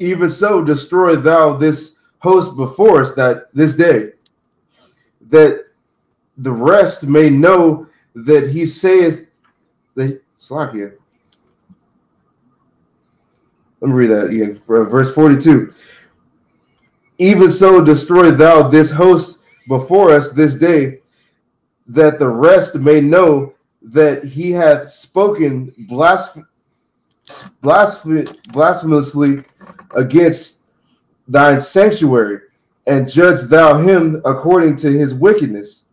Even so, destroy thou this host before us that this day, that the rest may know that he saith the Slakia. Let me read that again for verse forty-two. Even so, destroy thou this host before us this day, that the rest may know that he hath spoken blasph blasph blasphemously against thine sanctuary, and judge thou him according to his wickedness.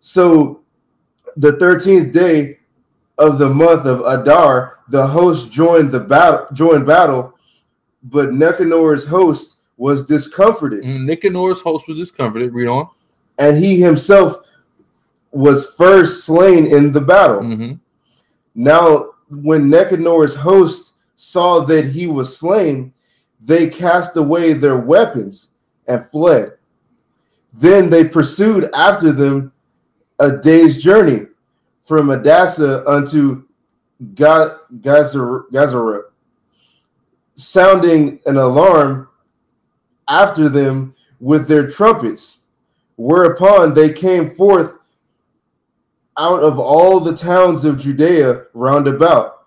So the thirteenth day of the month of Adar, the host joined the battle, joined battle, but Nicanor's host was discomforted. Nicanor's host was discomforted. Read on. And he himself was first slain in the battle. Mm-hmm. Now, when Nicanor's host saw that he was slain, they cast away their weapons and fled. Then they pursued after them a day's journey from Adasa unto Gazara, sounding an alarm after them with their trumpets, whereupon they came forth out of all the towns of Judea round about,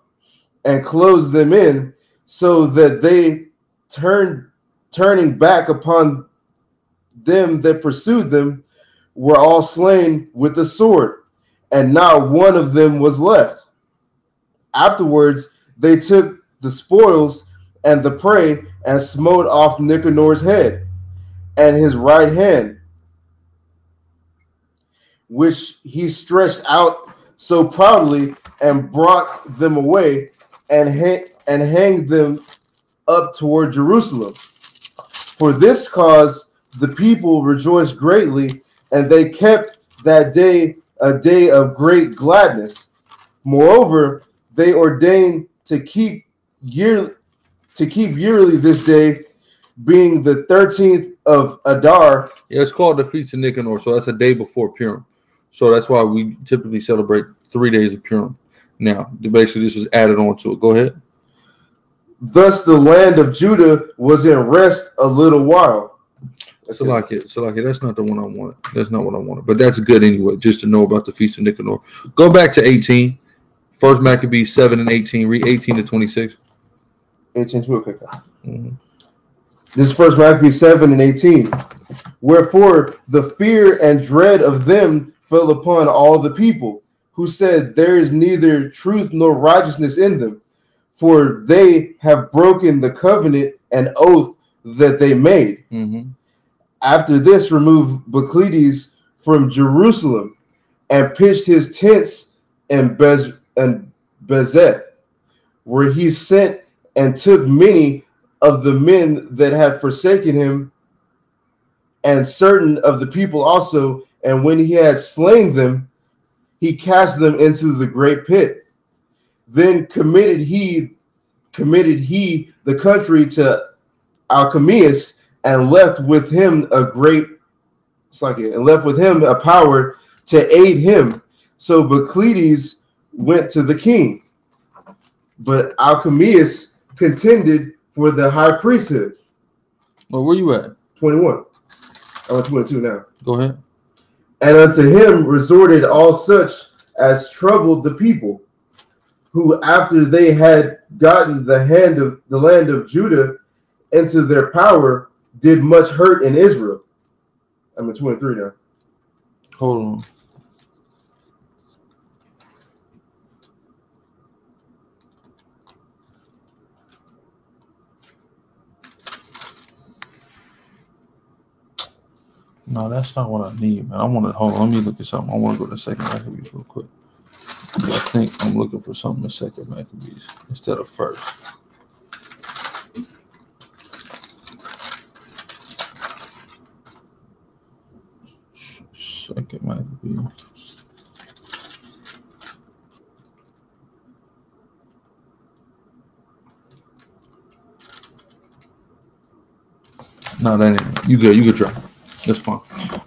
and closed them in, so that they turned turning back upon them that pursued them were all slain with the sword, and not one of them was left. Afterwards they took the spoils and the prey, and smote off Nicanor's head and his right hand, which he stretched out so proudly, and brought them away, and hang and hanged them up toward Jerusalem. For this cause the people rejoiced greatly, and they kept that day a day of great gladness. Moreover, they ordained to keep year to keep yearly this day, being the thirteenth of Adar. Yeah, it's called the Feast of Nicanor, so that's a day before Purim. So that's why we typically celebrate three days of Purim. Now, basically, this was added on to it. Go ahead. Thus the land of Judah was in rest a little while. Salakia, Salakia, that's not the one I wanted. That's not what I wanted. But that's good anyway, just to know about the Feast of Nicanor. Go back to eighteen. First Maccabees seven and eighteen. Read eighteen to twenty-six. eighteen to twenty-six. Mm-hmm. This First Maccabees seven and eighteen. Wherefore the fear and dread of them fell upon all the people, who said, there is neither truth nor righteousness in them, for they have broken the covenant and oath that they made. Mm-hmm. After this, removed Bacchides from Jerusalem and pitched his tents in Bez and Bezeth, where he sent and took many of the men that had forsaken him and certain of the people also. And when he had slain them, he cast them into the great pit. Then committed he committed he the country to Alchemius, and left with him a great and left with him a power to aid him. So Bacchides went to the king, but Alchemius contended for the high priesthood. Well, where you at? twenty-one. I'm at twenty-two now. Go ahead. And unto him resorted all such as troubled the people, who after they had gotten the hand of the land of Judah into their power, did much hurt in Israel. I'm at twenty-three now. Hold on. No, that's not what I need, man. I want to hold on. Let me look at something. I want to go to Second Maccabees real quick. I think I'm looking for something in Second Maccabees instead of first. Second Maccabees. No, that ain't. You good? You good? Try. That's fine.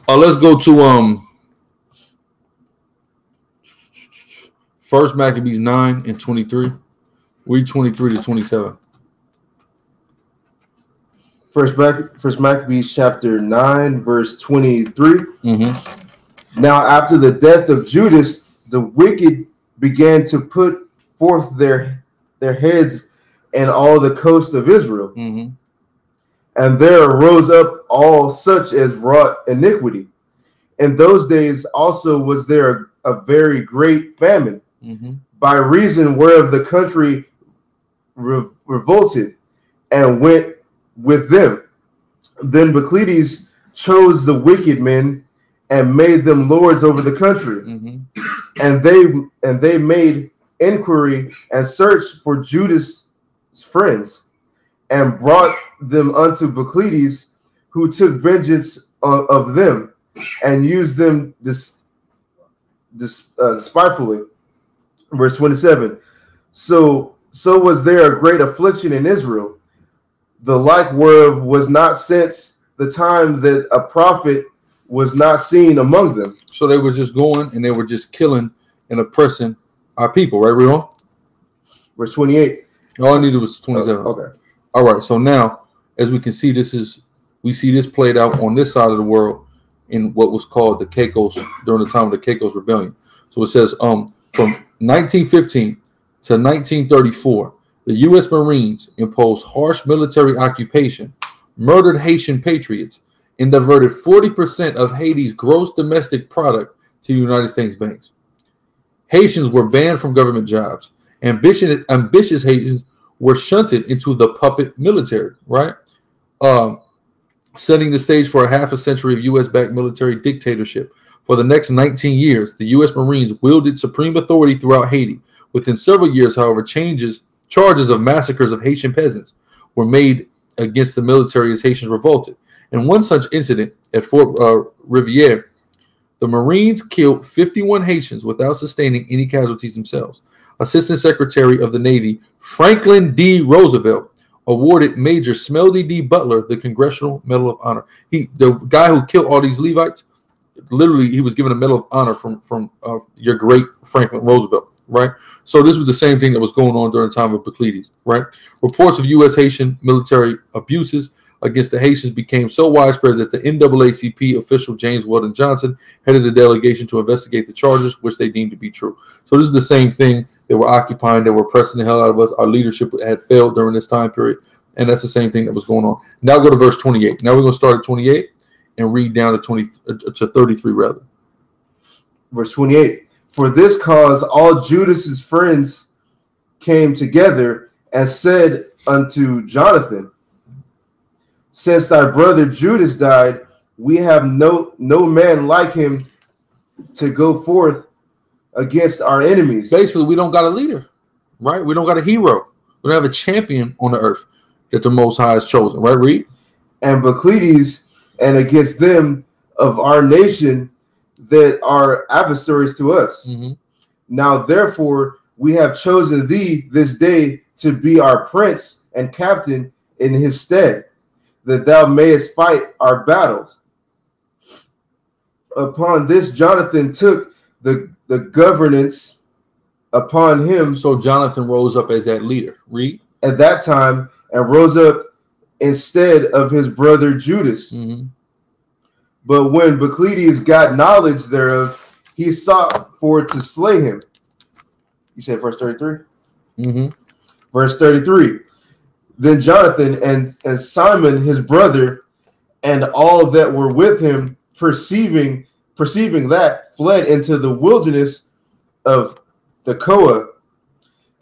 Uh, let's go to um First Maccabees nine and twenty-three. Read twenty-three to twenty-seven. First Mac First Maccabees chapter nine, verse twenty-three. Mm-hmm. Now after the death of Judas, the wicked began to put forth their their heads in all the coast of Israel. Mm-hmm. And there arose up all such as wrought iniquity. In those days also was there a, a very great famine, mm-hmm. by reason whereof the country re revolted and went with them. Then Bacchides chose the wicked men and made them lords over the country. Mm-hmm. And they and they made inquiry and search for Judas' friends, and brought them unto Bacchides, who took vengeance of, of them and used them dis, dis, uh, despitefully. Verse twenty-seven. So so was there a great affliction in Israel, the like whereof was not since the time that a prophet was not seen among them. So they were just going and they were just killing and oppressing our people, right? We're on verse twenty-eight. All I needed was twenty-seven. Oh, okay. All right, so now, as we can see, this is we see this played out on this side of the world in what was called the Cacos during the time of the Cacos Rebellion. So it says, um, from nineteen fifteen to nineteen thirty-four, the U S Marines imposed harsh military occupation, murdered Haitian patriots, and diverted forty percent of Haiti's gross domestic product to United States banks. Haitians were banned from government jobs. Ambition, ambitious Haitians were shunted into the puppet military, right? Um, setting the stage for a half a century of U S-backed military dictatorship. For the next nineteen years, the U S Marines wielded supreme authority throughout Haiti. Within several years, however, changes, charges of massacres of Haitian peasants were made against the military as Haitians revolted. In one such incident at Fort uh, Riviere, the Marines killed fifty-one Haitians without sustaining any casualties themselves. Assistant Secretary of the Navy Franklin D. Roosevelt awarded Major Smeldy D. Butler the Congressional Medal of Honor. He, the guy who killed all these Levites, literally he was given a Medal of Honor from from uh, your great Franklin Roosevelt. right? So this was the same thing that was going on during the time of Bacchides, right? Reports of U S Haitian military abuses against the Haitians became so widespread that the N double A C P official James Weldon Johnson headed the delegation to investigate the charges, which they deemed to be true. So this is the same thing. They were occupying, they were pressing the hell out of us. Our leadership had failed during this time period, and that's the same thing that was going on. Now go to verse twenty-eight. Now we're going to start at twenty-eight and read down to twenty to thirty-three rather. Verse twenty-eight. For this cause all Judas's friends came together and said unto Jonathan, since thy brother Judas died, we have no no man like him to go forth against our enemies. Basically, we don't got a leader, right? We don't got a hero. We don't have a champion on the earth that the Most High has chosen, right? Read. And Bacchides, and against them of our nation that are adversaries to us. Mm-hmm. Now, therefore, we have chosen thee this day to be our prince and captain in his stead, that thou mayest fight our battles. Upon this, Jonathan took the, the governance upon him. So Jonathan rose up as that leader. Read. At that time, and rose up instead of his brother Judas. Mm-hmm. But when Bacchides got knowledge thereof, he sought for to slay him. You said verse thirty-three? Mm-hmm. Verse thirty-three. Then Jonathan and, and Simon, his brother, and all that were with him, perceiving perceiving that, fled into the wilderness of Tekoa,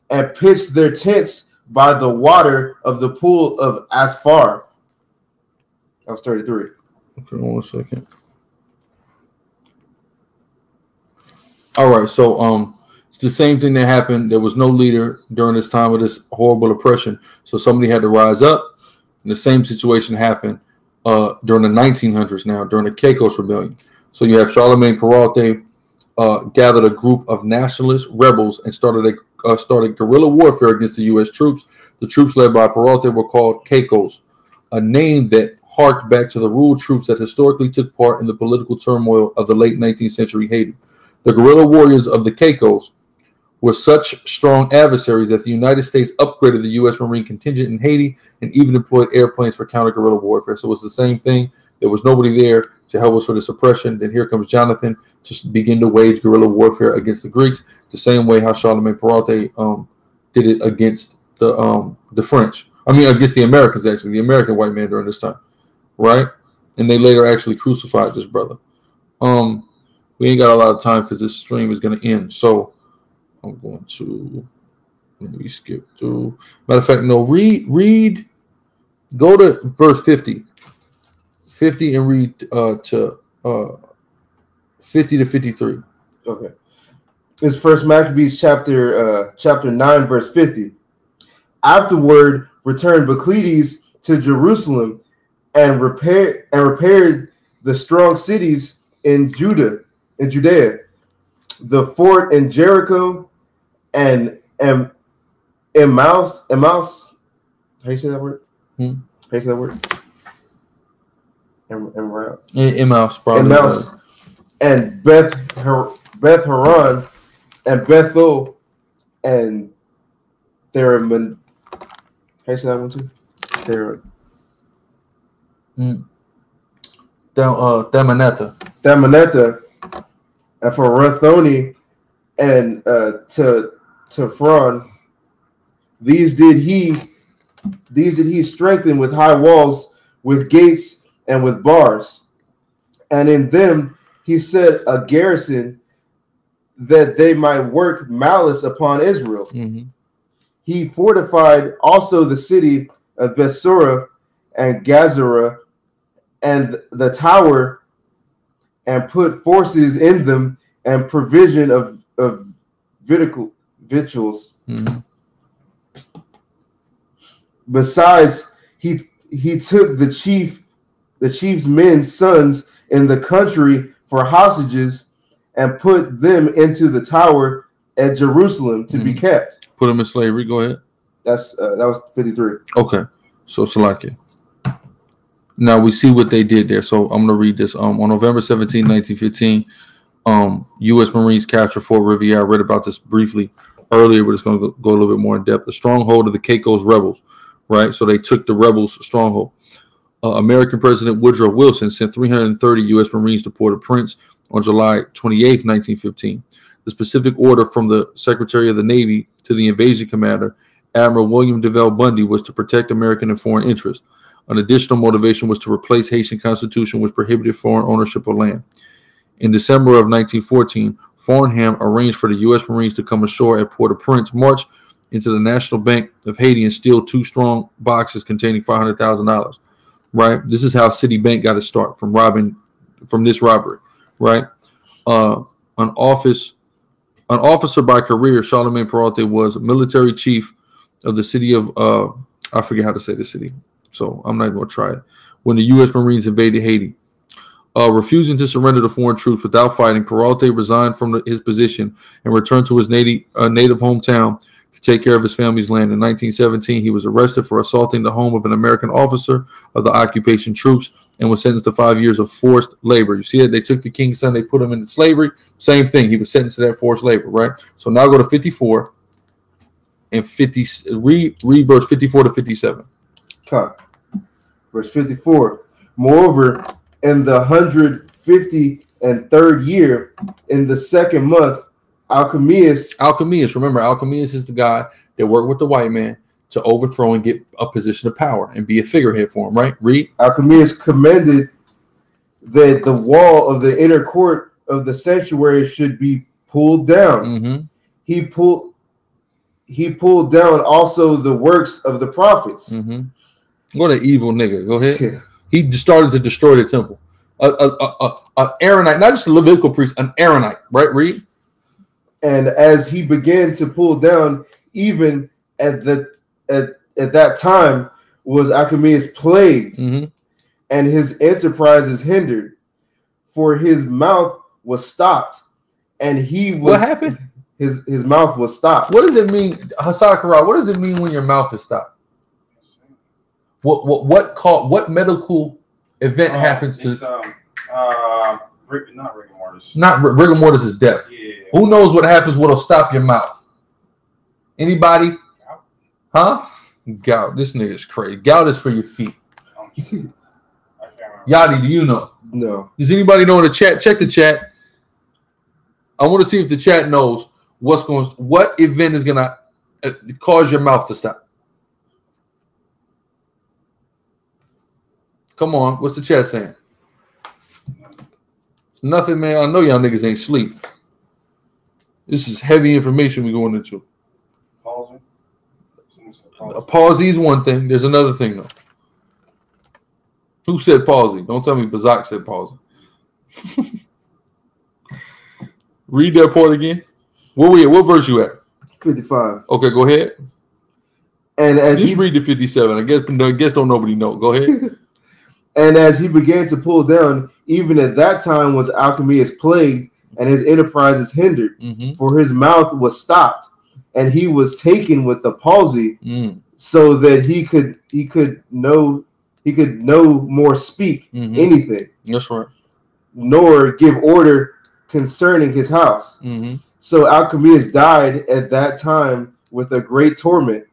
and pitched their tents by the water of the pool of Asphar. That was thirty-three. Okay, one second. All right, so um. It's the same thing that happened. There was no leader during this time of this horrible oppression. So somebody had to rise up. And the same situation happened uh, during the nineteen hundreds now, during the Cacos Rebellion. So you have Charlemagne Peralte uh, gathered a group of nationalist rebels and started a, uh, started guerrilla warfare against the U S troops. The troops led by Peralte were called Cacos, a name that harked back to the rural troops that historically took part in the political turmoil of the late nineteenth century Haiti. The guerrilla warriors of the Cacos were such strong adversaries that the United States upgraded the U S Marine contingent in Haiti and even deployed airplanes for counter-guerrilla warfare. So it's the same thing. There was nobody there to help us for this oppression. Then here comes Jonathan to begin to wage guerrilla warfare against the Greeks, the same way how Charlemagne Peralte um, did it against the um, the French. I mean, against the Americans, actually, the American white man during this time, right? And they later actually crucified this brother. Um, we ain't got a lot of time because this stream is going to end. So I'm going to maybe skip through. Matter of fact, no, read, read, go to verse fifty, fifty and read uh, to uh, fifty to fifty-three. Okay. It's First Maccabees chapter, uh, chapter nine, verse fifty. Afterward returned Bacchides to Jerusalem and repaired, and repaired the strong cities in Judah, in Judea, the fort in Jericho, and and and mouse and mouse. How you say that word? Hmm? How you say that word? And and we're out. And mouse, probably. And mouse, and Beth Her, Beth Horon, and Bethel, and Theremin. How you say that one too? There. Hmm. Down. Uh. Damonetta. Damonetta. And for Rathoni and uh, to Tefron, these did he, these did he strengthen with high walls, with gates, and with bars, and in them he set a garrison, that they might work malice upon Israel. Mm-hmm. He fortified also the city of Bethsura and Gazara, and the tower, and put forces in them, and provision of, of vitical, victuals. Mm-hmm. Besides, he he took the chief, the chief's men's sons in the country for hostages, and put them into the tower at Jerusalem to mm-hmm. be kept. Put them in slavery. Go ahead. That's uh, that was fifty-three. Okay, so Salakia. Now we see what they did there. So I'm going to read this. Um, on November seventeenth, nineteen fifteen, Um, U S Marines captured Fort Riviere. I read about this briefly earlier, but it's going to go a little bit more in depth. The stronghold of the Cacos rebels, right? So they took the rebels' stronghold. Uh, American President Woodrow Wilson sent three hundred thirty U S Marines to Port-au-Prince on July twenty-eighth, nineteen fifteen. The specific order from the Secretary of the Navy to the invasion commander, Admiral William DeVell Bundy, was to protect American and foreign interests. An additional motivation was to replace Haitian constitution, which prohibited foreign ownership of land. In December of nineteen fourteen, Farnham arranged for the U S Marines to come ashore at Port-au-Prince, march into the National Bank of Haiti, and steal two strong boxes containing five hundred thousand dollars, right? This is how Citibank got its start, from robbing, from this robbery, right? Uh, an, office, an officer by career, Charlemagne Peralte was military chief of the city of, uh, I forget how to say the city, so I'm not going to try it, when the U S Marines invaded Haiti. Uh, refusing to surrender to foreign troops without fighting, Peralte resigned from the, his position and returned to his native, uh, native hometown to take care of his family's land. In nineteen seventeen, he was arrested for assaulting the home of an American officer of the occupation troops and was sentenced to five years of forced labor. You see that? They took the king's son, they put him into slavery. Same thing. He was sentenced to that forced labor, right? So now go to fifty-four and fifty, re, re verse fifty-four to fifty-seven. Okay. Verse fifty-four. Moreover, in the hundred fifty and third year, in the second month, Alchemius. Alchemius, remember, Alchemius is the guy that worked with the white man to overthrow and get a position of power and be a figurehead for him, right? Read. Alchemius commanded that the wall of the inner court of the sanctuary should be pulled down. Mm-hmm. He pulled. He pulled down also the works of the prophets. Mm-hmm. What an evil nigga! Go ahead. Yeah. He started to destroy the temple. A, a, a, a Aaronite, not just a Levitical priest, an Aaronite, right? Read. And as he began to pull down, even at the at, at that time, was Alchemius plagued, mm-hmm. and his enterprises hindered, for his mouth was stopped, and he was. What happened? His his mouth was stopped. What does it mean, Hassakara? What does it mean when your mouth is stopped? What what what call, what medical event um, happens to? It's, um, uh, not rigor mortis. Not rigor mortis is death. Yeah. Who knows what happens? What'll stop your mouth? Anybody? Gout. Huh? Gout. This nigga's crazy. Gout is for your feet. Yadi, do you know? No. Does anybody know in the chat? Check the chat. I want to see if the chat knows what's going. What event is gonna uh, cause your mouth to stop? Come on, what's the chat saying? Nothing, man. I know y'all niggas ain't sleep. This is heavy information we're going into. Palsy. A palsy is one thing. There's another thing, though. Who said palsy? Don't tell me Bazak said palsy. Read that part again. Where were you? What verse you at? fifty-five. Okay, go ahead. And as Just he... read the fifty-seven. I guess, I guess don't nobody know. Go ahead. And as he began to pull down, even at that time was Alchemius plagued, and his enterprises hindered, mm-hmm. for his mouth was stopped, and he was taken with the palsy, mm. so that he could he could no he could no more speak mm-hmm. anything. That's right. Nor give order concerning his house. Mm-hmm. So Alchemius died at that time with a great torment.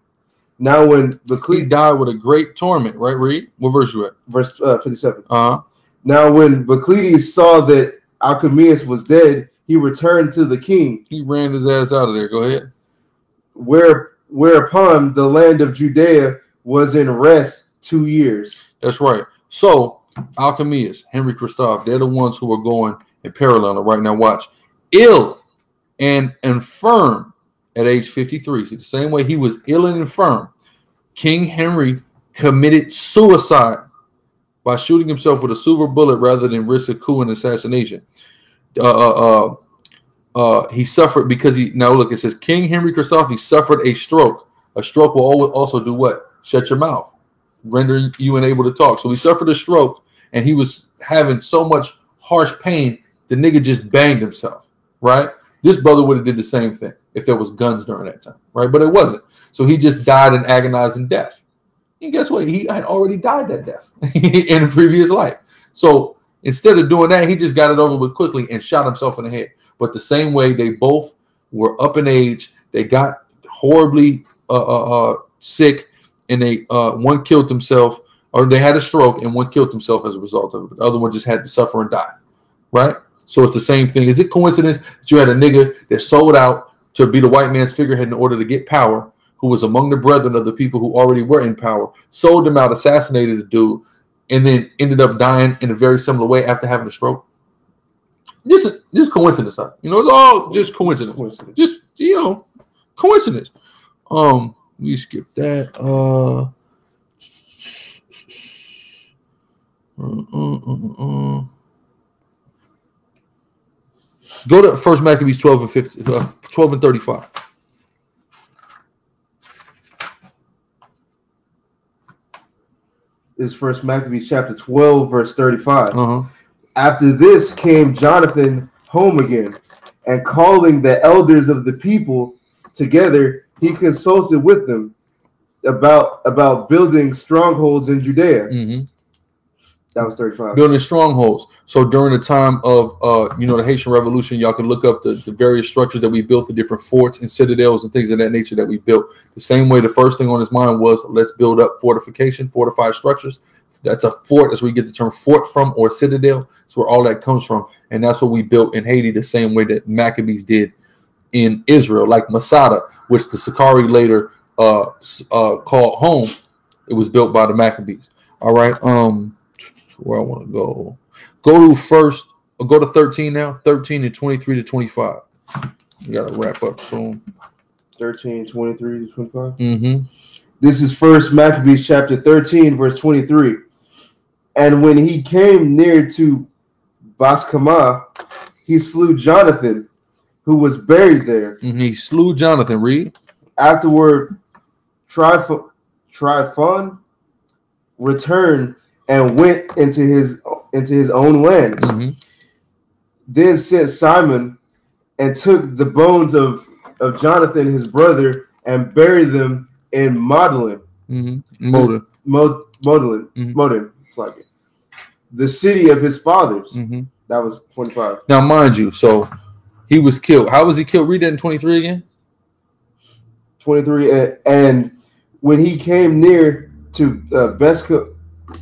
Now, when Bacchides died with a great torment, right? Read. What verse you at? Verse uh, fifty-seven. Uh huh. Now, when Bacchides saw that Alchemius was dead, he returned to the king. He ran his ass out of there. Go ahead. Where, whereupon the land of Judea was in rest two years. That's right. So, Alchemius, Henry Christophe, they're the ones who are going in parallel right now. Watch. Ill and infirm. At age fifty-three, so the same way he was ill and infirm, King Henry committed suicide by shooting himself with a silver bullet rather than risk a coup and assassination. Uh, uh, uh, he suffered because he, now look, it says King Henry Christophe suffered a stroke. A stroke will also do what? Shut your mouth, render you unable to talk. So he suffered a stroke, and he was having so much harsh pain, the nigga just banged himself, right? This brother would have did the same thing if there was guns during that time, right? But it wasn't. So he just died an agonizing death. And guess what? He had already died that death in a previous life. So Instead of doing that, he just got it over with quickly and shot himself in the head. But the same way, they both were up in age. They got horribly uh, uh, uh, sick, and they uh, one killed himself, or they had a stroke, and one killed himself as a result of it. The other one just had to suffer and die, right? So it's the same thing. Is it coincidence that you had a nigga that sold out to be the white man's figurehead in order to get power, who was among the brethren of the people who already were in power, sold them out, assassinated the dude, and then ended up dying in a very similar way after having a stroke? This is this is coincidence, huh? You know, it's all just coincidence. coincidence. Just, you know, coincidence. Um, we skip that. Uh, uh, uh, uh, uh. Go to First Maccabees twelve and fifty, uh, twelve and thirty-five. This is First Maccabees chapter twelve, verse thirty-five. Uh-huh. After this came Jonathan home again, and calling the elders of the people together, he consulted with them about about building strongholds in Judea. Mm-hmm. That was thirty-five. Building strongholds. So during the time of uh, you know, the Haitian Revolution, y'all can look up the, the various structures that we built, the different forts and citadels and things of that nature that we built. The same way, the first thing on his mind was, let's build up fortification, fortified structures. That's a fort. That's where you get the term fort from, or citadel. That's where all that comes from. And that's what we built in Haiti, the same way that Maccabees did in Israel, like Masada, which the Sicarii later uh, uh, called home. It was built by the Maccabees. All right. Um, where I want to go. Go to first, go to thirteen now, thirteen and twenty-three to twenty-five. You got to wrap up soon. thirteen, twenty-three to twenty-five? Mm-hmm. This is First Maccabees chapter thirteen, verse twenty-three. And when he came near to Bascama, he slew Jonathan, who was buried there. Mm-hmm. He slew Jonathan. Read. Afterward, Tryphon, Tryphon returned and went into his into his own land. Mm-hmm. Then sent Simon and took the bones of, of Jonathan, his brother, and buried them in Modin. Mm-hmm. Modin. Modin. Modin. Mm-hmm. Modin. It's like it. The city of his fathers. Mm-hmm. That was twenty-five. Now, mind you, so he was killed. How was he killed? Read that in twenty-three again. twenty-three. And, and when he came near to uh, Bascama,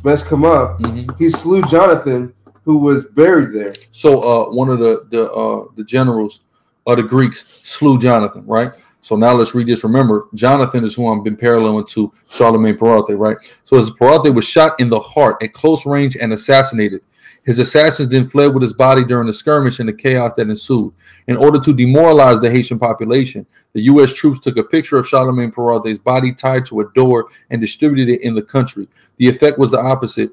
Bascama, mm-hmm. he slew Jonathan, who was buried there. So uh, one of the the, uh, the generals of the Greeks slew Jonathan, right? So now let's read this. Remember, Jonathan is who I've been paralleling to Charlemagne Peralte, right? So as Peralte was shot in the heart at close range and assassinated, his assassins then fled with his body during the skirmish and the chaos that ensued. In order to demoralize the Haitian population, the U S troops took a picture of Charlemagne Peralte's body tied to a door and distributed it in the country. The effect was the opposite.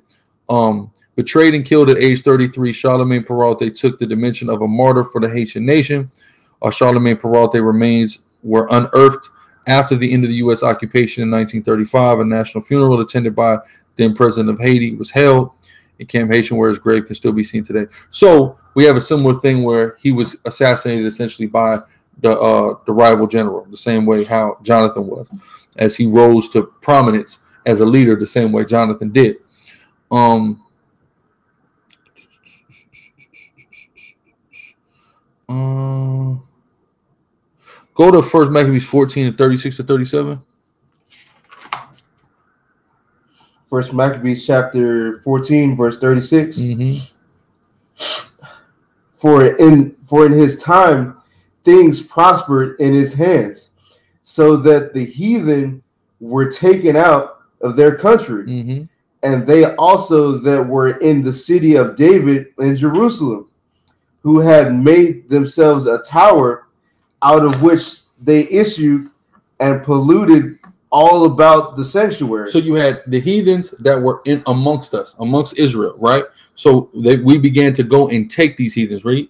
Um, betrayed and killed at age thirty-three, Charlemagne Peralte took the dimension of a martyr for the Haitian nation. Uh, Charlemagne Peralte's remains were unearthed after the end of the U S occupation in nineteen thirty-five. A national funeral attended by then President of Haiti was held in Camp Haitian, where his grave can still be seen today. So we have a similar thing where he was assassinated essentially by the uh, the rival general, the same way how Jonathan was, as he rose to prominence as a leader, the same way Jonathan did. Um, um Go to First Maccabees fourteen and thirty-six to thirty-seven. First Maccabees chapter fourteen, verse thirty-six. Mm-hmm. For in for in his time things prospered in his hands, so that the heathen were taken out of their country, mm-hmm. and they also that were in the city of David in Jerusalem, who had made themselves a tower, out of which they issued and polluted all about the sanctuary. So you had the heathens that were in amongst us, amongst Israel, right? So they, we began to go and take these heathens, right?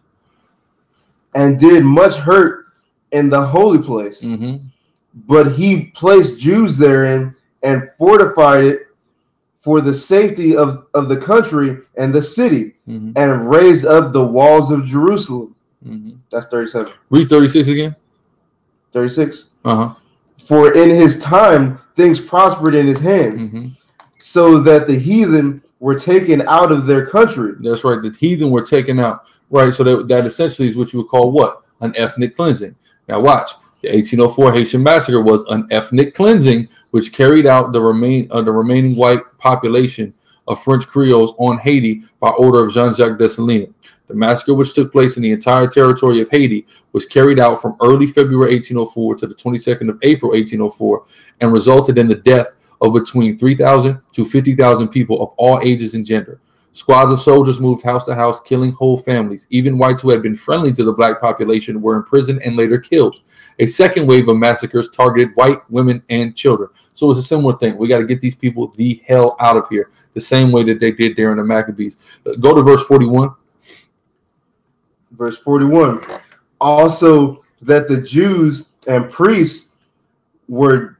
And did much hurt in the holy place. Mm-hmm. But he placed Jews therein and fortified it for the safety of, of the country and the city, mm-hmm. and raised up the walls of Jerusalem. Mm-hmm. That's thirty-seven. Read thirty-six again. thirty-six. Uh-huh. For in his time things prospered in his hands, mm-hmm. so that the heathen were taken out of their country. That's right. The heathen were taken out. Right. So that, that essentially is what you would call what? An ethnic cleansing. Now watch. The eighteen oh four Haitian massacre was an ethnic cleansing, which carried out the remain uh, the remaining white population of French Creoles on Haiti by order of Jean-Jacques Dessalines. The massacre, which took place in the entire territory of Haiti, was carried out from early February eighteen oh four to the twenty-second of April eighteen oh four, and resulted in the death of between three thousand to fifty thousand people of all ages and gender. Squads of soldiers moved house to house, killing whole families. Even whites who had been friendly to the black population were imprisoned and later killed. A second wave of massacres targeted white women and children. So it's a similar thing. We got to get these people the hell out of here, the same way that they did there in the Maccabees. Let's go to verse forty-one. Verse forty-one. Also, that the Jews and priests were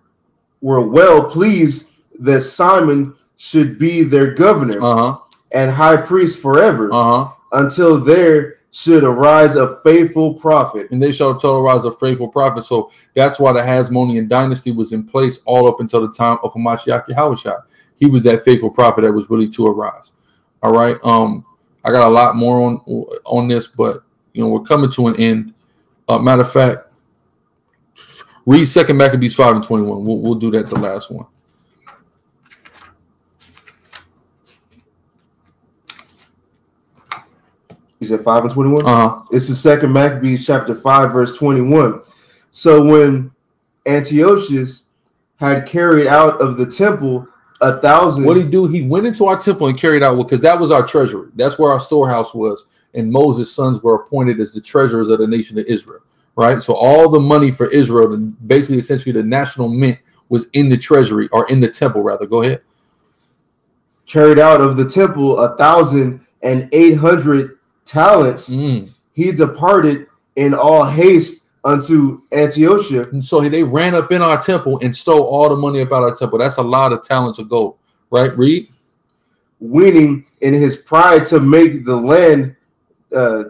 were well pleased that Simon should be their governor. Uh-huh. And high priest forever, uh-huh, until there should arise a faithful prophet. And they shall total arise a faithful prophet. So that's why the Hasmonean dynasty was in place all up until the time of Hamashiach Yahushua. He was that faithful prophet that was really to arise. All right. Um, I got a lot more on on this, but you know, we're coming to an end. Uh, matter of fact, read Second Maccabees five and twenty one. We'll, we'll do that the last one. You said five and twenty-one? Uh-huh. It's the second Maccabees chapter five, verse twenty-one. So when Antiochus had carried out of the temple a thousand. What did he do? He went into our temple and carried out, because that was our treasury. That's where our storehouse was. And Moses' sons were appointed as the treasurers of the nation of Israel. Right? So all the money for Israel, basically essentially the national mint, was in the treasury, or in the temple rather. Go ahead. Carried out of the temple a thousand and eight hundred talents. Mm. He departed in all haste unto Antiochia. And so they ran up in our temple and stole all the money about our temple. That's a lot of talents of gold, right? Read. Winning in his pride to make the land uh,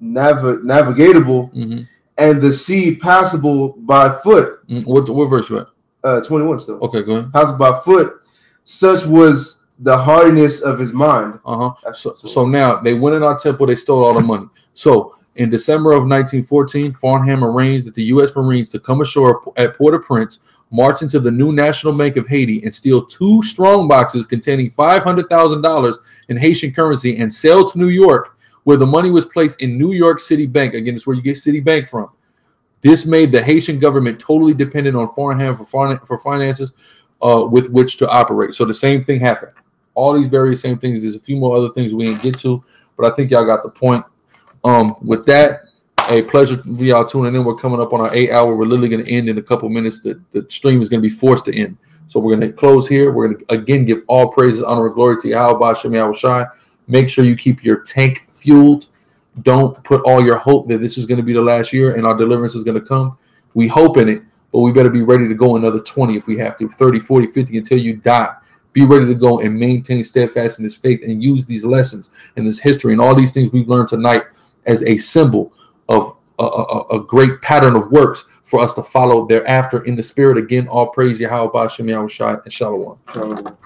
nav navigatable, mm-hmm, and the sea passable by foot. Mm. What, what verse you at? Uh, twenty-one still. Okay, go ahead. Passable by foot. Such was the hardness of his mind. Uh-huh. So, so now they went in our temple, they stole all the money. So in December of nineteen fourteen, Farnham arranged that the U S Marines to come ashore at Port-au-Prince, march into the new National Bank of Haiti, and steal two strong boxes containing five hundred thousand dollars in Haitian currency and sail to New York, where the money was placed in New York Citibank. Again, it's where you get Citibank from. This made the Haitian government totally dependent on Farnham for, fin for finances uh, with which to operate. So the same thing happened. All these various same things. There's a few more other things we didn't get to, but I think y'all got the point. Um, with that, a pleasure for y'all tuning in. We're coming up on our eight hour. We're literally going to end in a couple minutes. The, the stream is going to be forced to end. So we're going to close here. We're going to, again, give all praises, honor, and glory to Yahweh Shem Yahweh Shai. Make sure you keep your tank fueled. Don't put all your hope that this is going to be the last year and our deliverance is going to come. We hope in it, but we better be ready to go another twenty if we have to, thirty, forty, fifty, until you die. Be ready to go and maintain steadfast in this faith, and use these lessons and this history and all these things we've learned tonight as a symbol of a, a, a great pattern of works for us to follow thereafter in the spirit. Again, all praise Yahweh Shem Yahweh Shai, and Shalom. Shalom.